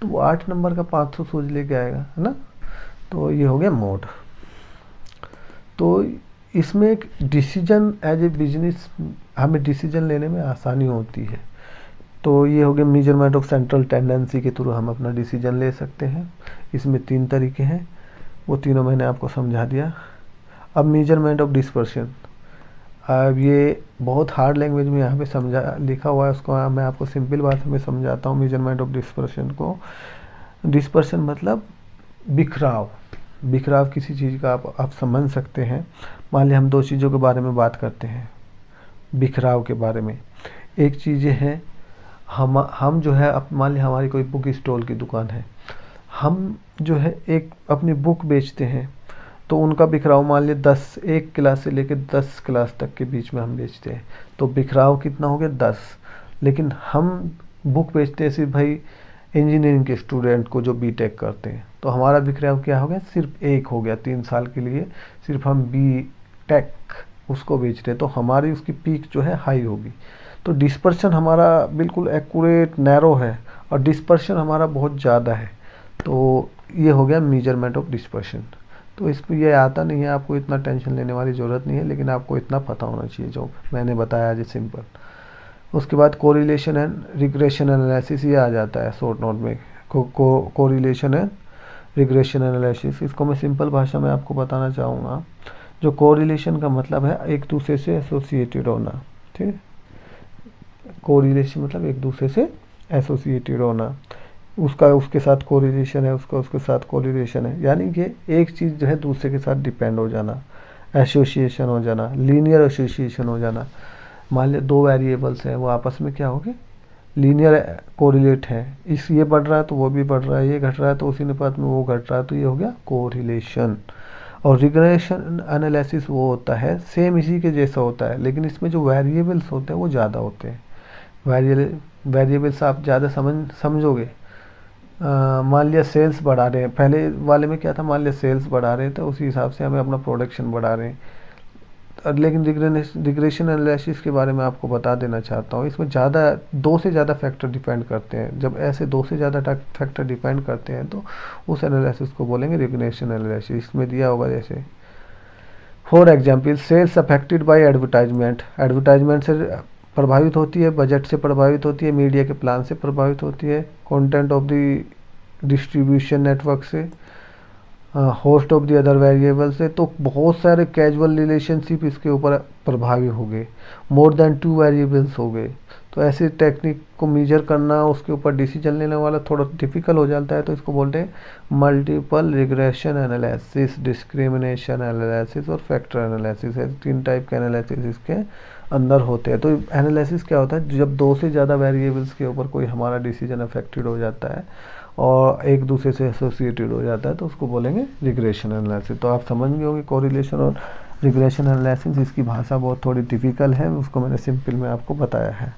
तो वो आठ नंबर का पाँच सौ सूज लेके आएगा, है ना। तो ये हो गया मोड। तो इसमें एक डिसीजन एज ए बिजनेस, हमें डिसीजन लेने में आसानी होती है। तो ये हो गया मेजरमेंट ऑफ सेंट्रल टेंडेंसी, के थ्रू हम अपना डिसीजन ले सकते हैं। इसमें तीन तरीके हैं, वो तीनों मैंने आपको समझा दिया। अब मेजरमेंट ऑफ डिस्पर्शन, अब ये बहुत हार्ड लैंग्वेज में यहाँ पे समझा लिखा हुआ है, उसको मैं आपको सिंपल बात में समझाता हूँ। मेजरमेंट ऑफ डिस्पर्शन को, डिस्पर्शन मतलब बिखराव। बिखराव किसी चीज़ का आप आप समझ सकते हैं। मान लिया हम दो चीज़ों के बारे में बात करते हैं, बिखराव के बारे में। एक चीज़ है, हम हम जो है, अब मान लिया हमारी कोई बुक स्टॉल की दुकान है, हम जो है एक अपनी बुक बेचते हैं, तो उनका बिखराव मान लिया दस, एक क्लास से लेकर दस क्लास तक के बीच में हम बेचते हैं, तो बिखराव कितना हो गया? दस। लेकिन हम बुक बेचते हैं सिर्फ भाई इंजीनियरिंग के स्टूडेंट को, जो बीटेक करते हैं, तो हमारा बिखराव क्या हो गया? सिर्फ एक हो गया। तीन साल के लिए सिर्फ हम बीटेक उसको बेच रहे हैं, तो हमारी उसकी पीक जो है हाई होगी। तो डिस्पर्शन हमारा बिल्कुल एक्यूरेट नैरो है और डिस्पर्शन हमारा बहुत ज़्यादा है। तो ये हो गया मेजरमेंट ऑफ डिस्पर्शन। तो इस पर यह आता नहीं है, आपको इतना टेंशन लेने वाली ज़रूरत नहीं है, लेकिन आपको इतना पता होना चाहिए जो मैंने बताया आज सिंपल। उसके बाद कोरिलेशन एंड रिग्रेशन एनालिसिस, ये आ जाता है शॉर्ट नोट में, कोरिलेशन एंड रिग्रेशन एनालिसिस। इसको मैं सिंपल भाषा में आपको बताना चाहूँगा। जो कोरिलेशन का मतलब है एक दूसरे से एसोसिएटेड होना, ठीक है। कोरिलेशन मतलब एक दूसरे से एसोसिएटेड होना, उसका उसके साथ कोरिलेशन है, उसका उसके साथ कोरिलेशन है, यानी कि एक चीज़ जो है दूसरे के साथ डिपेंड हो जाना, एसोसिएशन हो जाना, लीनियर एसोसिएशन हो जाना। मान लिया दो वेरिएबल्स हैं, वो आपस में क्या होगी? लीनियर कोरिलेट हैं। इस ये बढ़ रहा है तो वो भी बढ़ रहा है, ये घट रहा है तो उसी अनुपात में वो घट रहा है, तो ये हो गया कोरिलेशन। और रिग्रेशन एनालिसिस वो होता है सेम इसी के जैसा होता है, लेकिन इसमें जो वेरिएबल्स होते हैं वो ज़्यादा होते हैं। वेरिएबल्स आप ज़्यादा समझ समझोगे। मान लिया सेल्स बढ़ा रहे हैं, पहले वाले में क्या था? मान लिया सेल्स बढ़ा रहे थे, उसी हिसाब से हमें अपना प्रोडक्शन बढ़ा रहे हैं। लेकिन रिग्रेशन एनालिसिस के बारे में आपको बता देना चाहता हूँ, इसमें ज़्यादा दो से ज़्यादा फैक्टर डिपेंड करते हैं। जब ऐसे दो से ज़्यादा फैक्टर डिपेंड करते हैं तो उस एनालिसिस को बोलेंगे रिग्रेशन एनालिसिस। इसमें दिया होगा जैसे for example, sales affected by advertisement, advertisement से प्रभावित होती है, बजट से प्रभावित होती है, मीडिया के प्लान से प्रभावित होती है, content of the distribution network से, host of the other variable से। तो बहुत सारे कैजुअल रिलेशनशिप इसके ऊपर प्रभावी हो गए, मोर देन टू वेरिएबल्स हो गए। तो ऐसे टेक्निक को मेजर करना, उसके ऊपर डिसीजन लेने वाला थोड़ा डिफिकल्ट हो जाता है, तो इसको बोलते हैं multiple regression analysis, discrimination analysis और फैक्टर एनालिसिस। तीन टाइप के एनालिसिस इसके अंदर होते हैं। तो एनालिसिस क्या होता है, जब दो से ज़्यादा वेरिएबल्स के ऊपर कोई हमारा डिसीजन अफेक्टेड हो जाता है और एक दूसरे से एसोसिएटेड हो जाता है तो उसको बोलेंगे रिग्रेशन एनालिसिस। तो आप समझ गए होंगे कोरिलेशन और रिग्रेशन एनालिसिस, इसकी भाषा बहुत थोड़ी टिपिकल है, उसको मैंने सिंपल में आपको बताया है।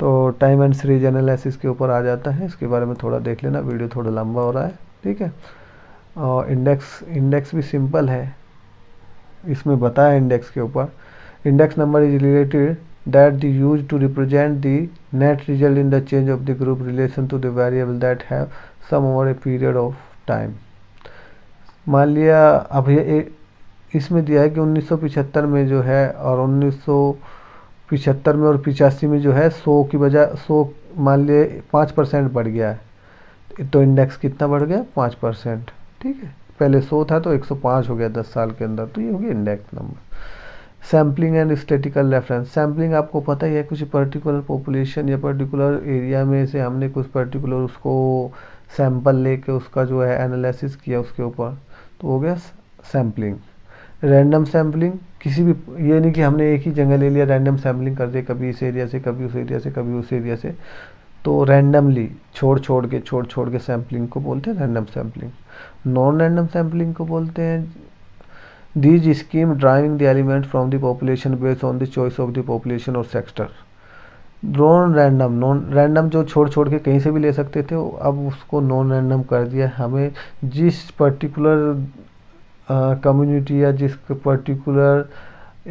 तो टाइम एंड सीरीज एनालिसिस के ऊपर आ जाता है, इसके बारे में थोड़ा देख लेना, वीडियो थोड़ा लंबा हो रहा है, ठीक है। और इंडेक्स, इंडेक्स भी सिंपल है, इसमें बताया इंडेक्स के ऊपर, index number is related that they use to represent the net result in the change of the group relation to the variable that have sum over a period of time। मान लिया अब ये इसमें दिया है कि उन्नीस सौ पचहत्तर में जो है और उन्नीस सौ पचहत्तर में और पिचासी में जो है सौ की बजाय सौ मान लिए पाँच परसेंट बढ़ गया है, तो इंडेक्स कितना बढ़ गया, पाँच परसेंट, ठीक है। पहले सौ था तो एक सौ पाँच हो गया दस साल के अंदर, तो ये हो गया index number. Sampling and statical reference, sampling आपको पता ही है, कुछ पर्टिकुलर पॉपुलेशन या पर्टिकुलर एरिया में से हमने कुछ पर्टिकुलर उसको सैम्पल लेके उसका जो है एनालिसिस किया उसके ऊपर, तो हो गया सैम्पलिंग। रैंडम सैम्पलिंग, किसी भी, ये नहीं कि हमने एक ही जगह ले लिया रैंडम सैम्पलिंग कर दिया, कभी इस एरिया से कभी उस एरिया से कभी उस एरिया से, तो रैंडमली छोड़ छोड़ के छोड़ छोड़ के सैम्पलिंग को बोलते हैं random sampling. Non random sampling को बोलते हैं these scheme driving the element from the population based on the choice of the population और sector. Non random, non random जो छोड़ छोड़ के कहीं से भी ले सकते थे, अब उसको नॉन रैंडम कर दिया, हमें जिस पर्टिकुलर कम्युनिटी या जिस पर्टिकुलर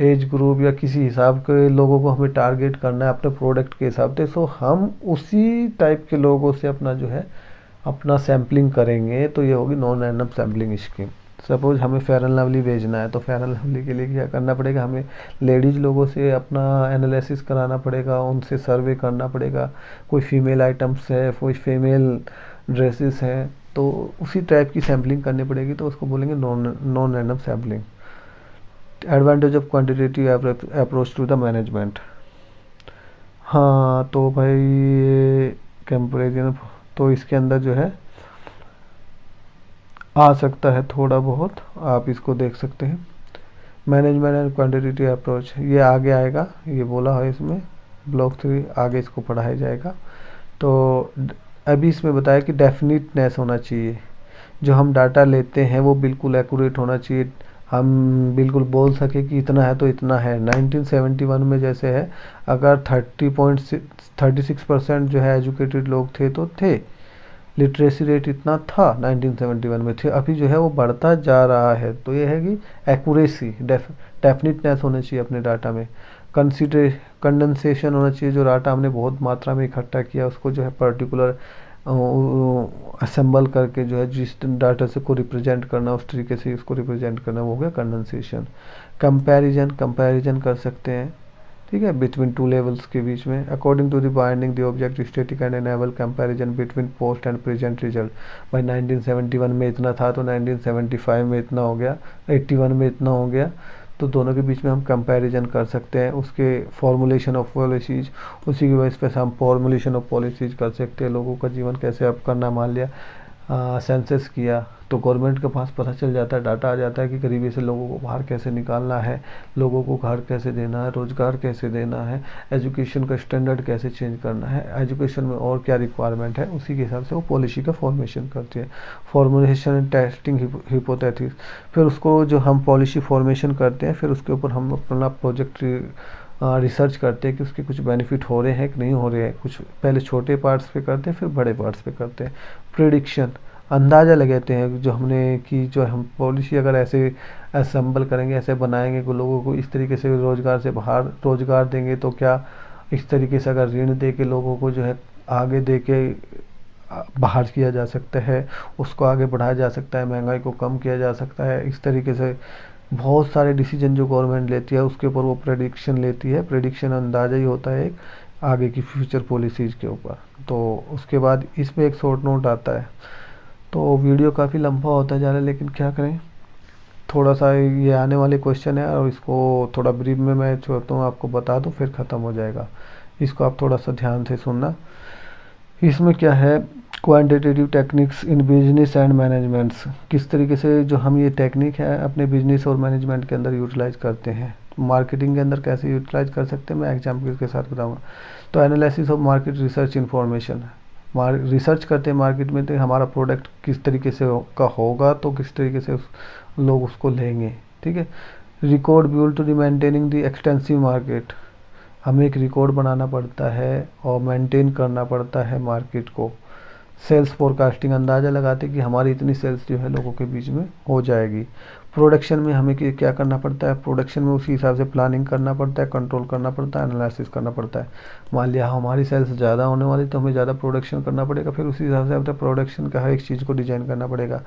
एज ग्रुप या किसी हिसाब के लोगों को हमें टारगेट करना है अपने प्रोडक्ट के हिसाब से, सो हम उसी टाइप के लोगों से अपना जो है अपना सैम्पलिंग करेंगे, तो ये होगी non random sampling scheme. Suppose हमें फेयर एंड लवली भेजना है, तो फेयर एंड लवली के लिए क्या करना पड़ेगा, हमें लेडीज़ लोगों से अपना एनालिसिस कराना पड़ेगा, उनसे सर्वे करना पड़ेगा, कोई फीमेल आइटम्स है, कोई फीमेल ड्रेसेस हैं, तो उसी टाइप की सैम्पलिंग करनी पड़ेगी, तो उसको बोलेंगे non non random sampling. Advantage of quantitative approach to the management, हाँ तो भाई कंपेरिजन तो इसके अंदर जो है आ सकता है थोड़ा बहुत, आप इसको देख सकते हैं। मैनेजमेंट एंड क्वांटिटेटिव अप्रोच, ये आगे आएगा, ये बोला है इसमें ब्लॉक थ्री, आगे इसको पढ़ाया जाएगा। तो अभी इसमें बताया कि डेफिनेटनेस होना चाहिए, जो हम डाटा लेते हैं वो बिल्कुल एक्यूरेट होना चाहिए, हम बिल्कुल बोल सके कि इतना है तो इतना है। नाइनटीन सेवेंटी वन में जैसे है, अगर thirty point thirty six percent जो है एजुकेटेड लोग थे तो थे, लिटरेसी रेट इतना था नाइनटीन सेवेंटी वन में थे, अभी जो है वो बढ़ता जा रहा है। तो ये है कि एक्यूरेसी डेफिनेटनेस होना चाहिए अपने डाटा में, कंसीडरे कंडेंसेशन होना चाहिए, जो डाटा हमने बहुत मात्रा में इकट्ठा किया उसको जो है पर्टिकुलर असेंबल करके जो है जिस डाटा से को रिप्रेजेंट करना उस तरीके से उसको रिप्रेजेंट करना, वो हो गया कंडेंसेशन। कंपैरिजन, कंपैरिजन कर सकते हैं, ठीक है, बिटवीन टू लेवल्स के बीच में। According to the binding the object static and enable comparison between post and present result, भाई नाइनटीन सेवेंटी वन में इतना था तो नाइनटीन सेवेंटी फाइव में इतना हो गया, इक्यासी में इतना हो गया, तो दोनों के बीच में हम कंपैरिजन कर सकते हैं। उसके फॉर्मुलेशन ऑफ पॉलिसीज, उसी की वजह से हम फॉर्मुलेशन ऑफ पॉलिसीज कर सकते हैं, लोगों का जीवन कैसे अब करना, मान लिया सेंसस किया तो गवर्नमेंट के पास पता चल जाता है, डाटा आ जाता है कि गरीबी से लोगों को बाहर कैसे निकालना है, लोगों को घर कैसे देना है, रोज़गार कैसे देना है, एजुकेशन का स्टैंडर्ड कैसे चेंज करना है, एजुकेशन में और क्या रिक्वायरमेंट है, उसी के हिसाब से वो पॉलिसी का फॉर्मेशन करती है। फॉर्मुलेशन एंड टेस्टिंग हिपोथेसिस, फिर उसको जो हम पॉलिसी फॉर्मेशन करते हैं, फिर उसके ऊपर हम अपना प्रोजेक्ट रिसर्च करते हैं कि उसके कुछ बेनिफिट हो रहे हैं कि नहीं हो रहे हैं, कुछ पहले छोटे पार्ट्स पर करते हैं फिर बड़े पार्ट्स पर करते हैं। प्रेडिक्शन, अंदाज़ा लगाते हैं जो हमने कि जो हम पॉलिसी अगर ऐसे असम्बल करेंगे, ऐसे बनाएंगे कि लोगों को इस तरीके से रोज़गार से बाहर रोज़गार देंगे, तो क्या इस तरीके से अगर ऋण दे के लोगों को जो है आगे दे के बाहर किया जा सकता है, उसको आगे बढ़ाया जा सकता है, महंगाई को कम किया जा सकता है, इस तरीके से बहुत सारे डिसीजन जो गवर्नमेंट लेती है उसके ऊपर वो प्रेडिक्शन लेती है। प्रेडिक्शन अंदाज़ा ही होता है एक आगे की फ्यूचर पॉलिसीज़ के ऊपर। तो उसके बाद इसमें एक शॉर्ट नोट आता है, तो वीडियो काफ़ी लंबा होता जा रहा है, लेकिन क्या करें, थोड़ा सा ये आने वाले क्वेश्चन है और इसको थोड़ा ब्रीफ में मैं चाहता हूँ आपको बता दूँ, फिर ख़त्म हो जाएगा। इसको आप थोड़ा सा ध्यान से सुनना। इसमें क्या है, quantitative techniques in business and managements, किस तरीके से जो हम ये टेक्निक है अपने बिजनेस और मैनेजमेंट के अंदर यूटिलाइज करते हैं, मार्केटिंग के अंदर कैसे यूटिलाइज कर सकते हैं, मैं एग्जाम्पल के साथ बताऊंगा। तो analysis of market research information, research करते हैं मार्केट में तो हमारा प्रोडक्ट किस तरीके से हो, का होगा तो किस तरीके से उस, लोग उसको लेंगे। ठीक है, record build to the maintaining the extensive market, हमें एक रिकॉर्ड बनाना पड़ता है और मेंटेन करना पड़ता है मार्केट को। सेल्स फोरकास्टिंग, अंदाज़ा लगाते कि हमारी इतनी सेल्स जो है लोगों के बीच में हो जाएगी। प्रोडक्शन में हमें क्या करना पड़ता है, प्रोडक्शन में उसी हिसाब से प्लानिंग करना पड़ता है, कंट्रोल करना पड़ता है, एनालिसिस करना पड़ता है। मान लिया हमारी सेल्स ज़्यादा होने वाली तो हमें ज़्यादा प्रोडक्शन करना पड़ेगा, फिर उसी हिसाब से अपने प्रोडक्शन का हर एक चीज़ को डिज़ाइन करना पड़ेगा,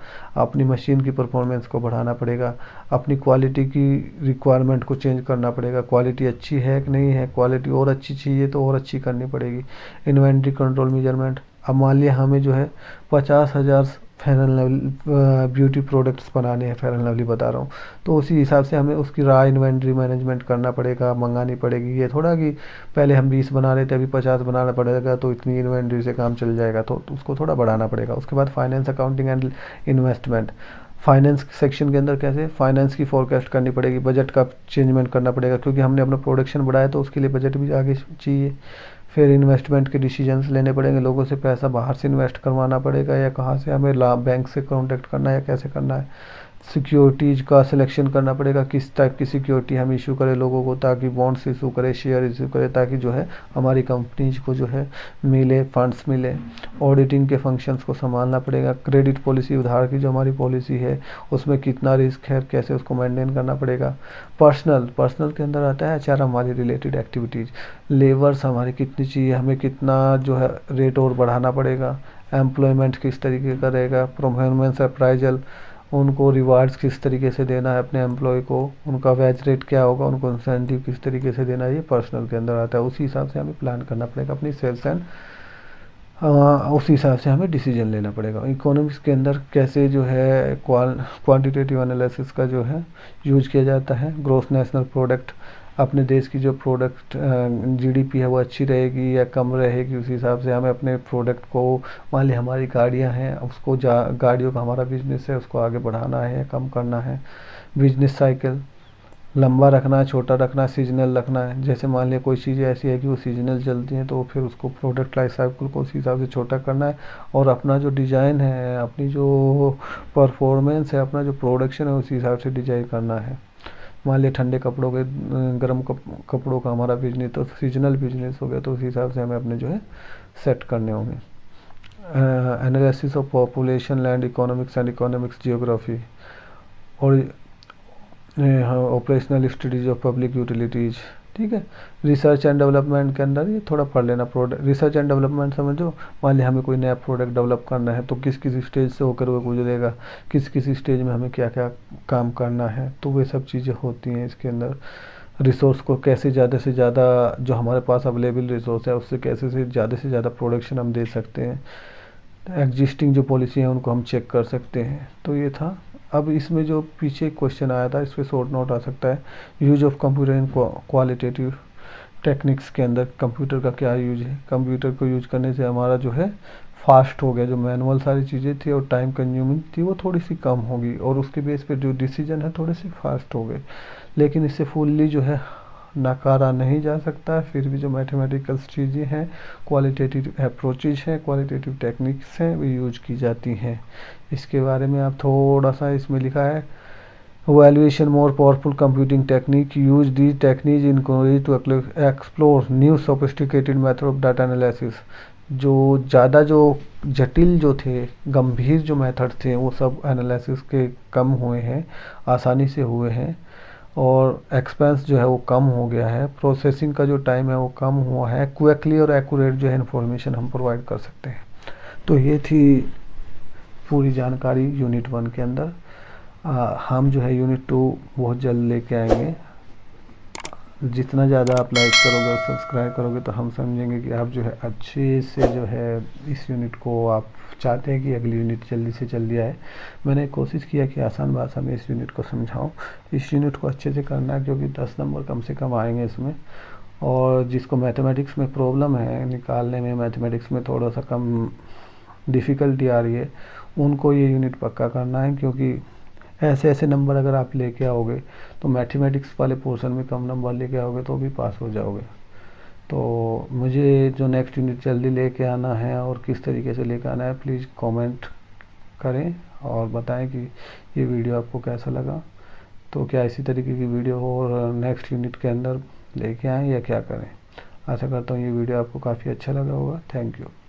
अपनी मशीन की परफॉर्मेंस को बढ़ाना पड़ेगा, अपनी क्वालिटी की रिक्वायरमेंट को चेंज करना पड़ेगा, क्वालिटी अच्छी है कि नहीं है, क्वालिटी और अच्छी चाहिए तो और अच्छी करनी पड़ेगी। इन्वेंट्री कंट्रोल मेजरमेंट, अब मान लिया हमें जो है पचास हज़ार फेयर लवली ब्यूटी प्रोडक्ट्स बनाने हैं, फेयर लवली बता रहा हूँ, तो उसी हिसाब से हमें उसकी रॉ इन्वेंट्री मैनेजमेंट करना पड़ेगा, मंगानी पड़ेगी। ये थोड़ा कि पहले हम बीस बना रहे थे अभी पचास बनाना पड़ेगा तो इतनी इन्वेंट्री से काम चल जाएगा, तो उसको थोड़ा बढ़ाना पड़ेगा। उसके बाद finance accounting and investment, finance section के अंदर कैसे फाइनेंस की फोरकास्ट करनी पड़ेगी, बजट का चेंजमेंट करना पड़ेगा क्योंकि हमने अपना प्रोडक्शन बढ़ाया तो उसके लिए बजट भी आगे चाहिए। फिर इन्वेस्टमेंट के डिसीजंस लेने पड़ेंगे, लोगों से पैसा बाहर से इन्वेस्ट करवाना पड़ेगा या कहाँ से हमें लाभ बैंक से कॉन्टेक्ट करना है या कैसे करना है। सिक्योरिटीज़ का सिलेक्शन करना पड़ेगा, किस टाइप की सिक्योरिटी हम इशू करें लोगों को, ताकि बॉन्ड्स इशू करें, शेयर इशू करें, ताकि जो है हमारी कंपनीज को जो है मिले फंड्स मिले। ऑडिटिंग के फंक्शंस को संभालना पड़ेगा, क्रेडिट पॉलिसी उधार की जो हमारी पॉलिसी है उसमें कितना रिस्क है कैसे उसको मेंटेन करना पड़ेगा। पर्सनल, पर्सनल के अंदर आता है एच आर हमारी रिलेटेड एक्टिविटीज़, लेबर्स हमारे कितनी चाहिए, हमें कितना जो है रेट और बढ़ाना पड़ेगा। एम्प्लॉयमेंट किस तरीके का रहेगा, परफॉर्मेंस अप्राइजल, उनको रिवार्ड्स किस तरीके से देना है अपने एम्प्लॉय को, उनका वेज रेट क्या होगा, उनको इंसेंटिव किस तरीके से देना है, ये पर्सनल के अंदर आता है। उसी हिसाब से हमें प्लान करना पड़ेगा अपनी सेल्स एंड उसी हिसाब से हमें डिसीजन लेना पड़ेगा। इकोनॉमिक्स के अंदर कैसे जो है क्वांटिटेटिव एनालिसिस का जो है यूज किया जाता है। ग्रॉस नेशनल प्रोडक्ट, अपने देश की जो प्रोडक्ट जीडीपी है वो अच्छी रहेगी या कम रहेगी, उस हिसाब से हमें अपने प्रोडक्ट को, मान लिया हमारी गाड़ियां हैं उसको जा गाड़ियों का हमारा बिजनेस है उसको आगे बढ़ाना है कम करना है। बिजनेस साइकिल लंबा रखना है छोटा रखना है, सीजनल रखना है, जैसे मान लिया कोई चीज़ ऐसी है कि वो सीजनल चलती हैं तो फिर उसको प्रोडक्ट लाइफ साइकिल को उसी हिसाब से छोटा करना है और अपना जो डिज़ाइन है अपनी जो परफॉर्मेंस है अपना जो प्रोडक्शन है उसी हिसाब से डिजाइन करना है। मान लिया ठंडे कपड़ों के गर्म कप, कपड़ों का हमारा बिजनेस तो सीजनल बिजनेस हो गया, तो उसी हिसाब से हमें अपने जो है सेट करने होंगे। Analysis of population land economics and economics geography और operational studies of public utilities. ठीक है, रिसर्च एंड डेवलपमेंट के अंदर ये थोड़ा पढ़ लेना। प्रोडक्ट रिसर्च एंड डेवलपमेंट समझो, मान लिया हमें कोई नया प्रोडक्ट डेवलप करना है तो किस किस स्टेज से होकर वो गुजरेगा, किस किस स्टेज में हमें क्या क्या काम करना है, तो वे सब चीज़ें होती हैं इसके अंदर। रिसोर्स को कैसे ज़्यादा से ज़्यादा, जो हमारे पास अवेलेबल रिसोर्स है उससे कैसे से ज़्यादा से ज़्यादा प्रोडक्शन हम दे सकते हैं। एग्जिस्टिंग जो पॉलिसी है उनको हम चेक कर सकते हैं। तो ये था। अब इसमें जो पीछे क्वेश्चन आया था इस पर शॉर्ट नोट आ सकता है। Use of computer in qualitative techniques के अंदर कंप्यूटर का क्या यूज है, कंप्यूटर को यूज करने से हमारा जो है फास्ट हो गया, जो मैनुअल सारी चीज़ें थी और टाइम कंज्यूमिंग थी वो थोड़ी सी कम होगी और उसके बेस पे जो डिसीजन है थोड़े से फास्ट हो गए, लेकिन इससे फुल्ली जो है नकारा नहीं जा सकता। फिर भी जो मैथमेटिकल्स चीज़ें हैं, क्वालिटेटिव अप्रोचेज हैं, क्वालिटेटिव टेक्निक्स हैं, वे यूज की जाती हैं। इसके बारे में आप थोड़ा सा, इसमें लिखा है valuation more powerful computing technique, use the technique inquiry to explore new sophisticated method of data analysis. जो ज़्यादा जो जटिल जो थे, गंभीर जो मेथड थे वो सब एनालिसिस के कम हुए हैं, आसानी से हुए हैं और एक्सपेंस जो है वो कम हो गया है, प्रोसेसिंग का जो टाइम है वो कम हुआ है, क्विकली और एक्यूरेट जो है इन्फॉर्मेशन हम प्रोवाइड कर सकते हैं। तो ये थी पूरी जानकारी यूनिट वन के अंदर। आ, हम जो है यूनिट टू बहुत जल्द लेके आएंगे। जितना ज़्यादा आप लाइक करोगे और सब्सक्राइब करोगे तो हम समझेंगे कि आप जो है अच्छे से जो है इस यूनिट को आप चाहते हैं कि अगली यूनिट जल्दी से जल्दी आए। मैंने कोशिश किया कि आसान भाषा में इस यूनिट को समझाऊं। इस यूनिट को अच्छे से करना है क्योंकि दस नंबर कम से कम आएंगे इसमें, और जिसको मैथमेटिक्स में प्रॉब्लम है निकालने में, मैथमेटिक्स में थोड़ा सा कम डिफ़िकल्टी आ रही है, उनको ये यूनिट पक्का करना है क्योंकि ऐसे ऐसे नंबर अगर आप लेके आओगे तो मैथमेटिक्स वाले पोर्शन में कम नंबर लेके आओगे तो भी पास हो जाओगे। तो मुझे जो नेक्स्ट यूनिट जल्दी लेके आना है और किस तरीके से लेके आना है प्लीज़ कमेंट करें और बताएं कि ये वीडियो आपको कैसा लगा। तो क्या इसी तरीके की वीडियो हो और नेक्स्ट यूनिट के अंदर लेके आएँ या क्या करें। आशा करता हूँ ये वीडियो आपको काफ़ी अच्छा लगा होगा। Thank you.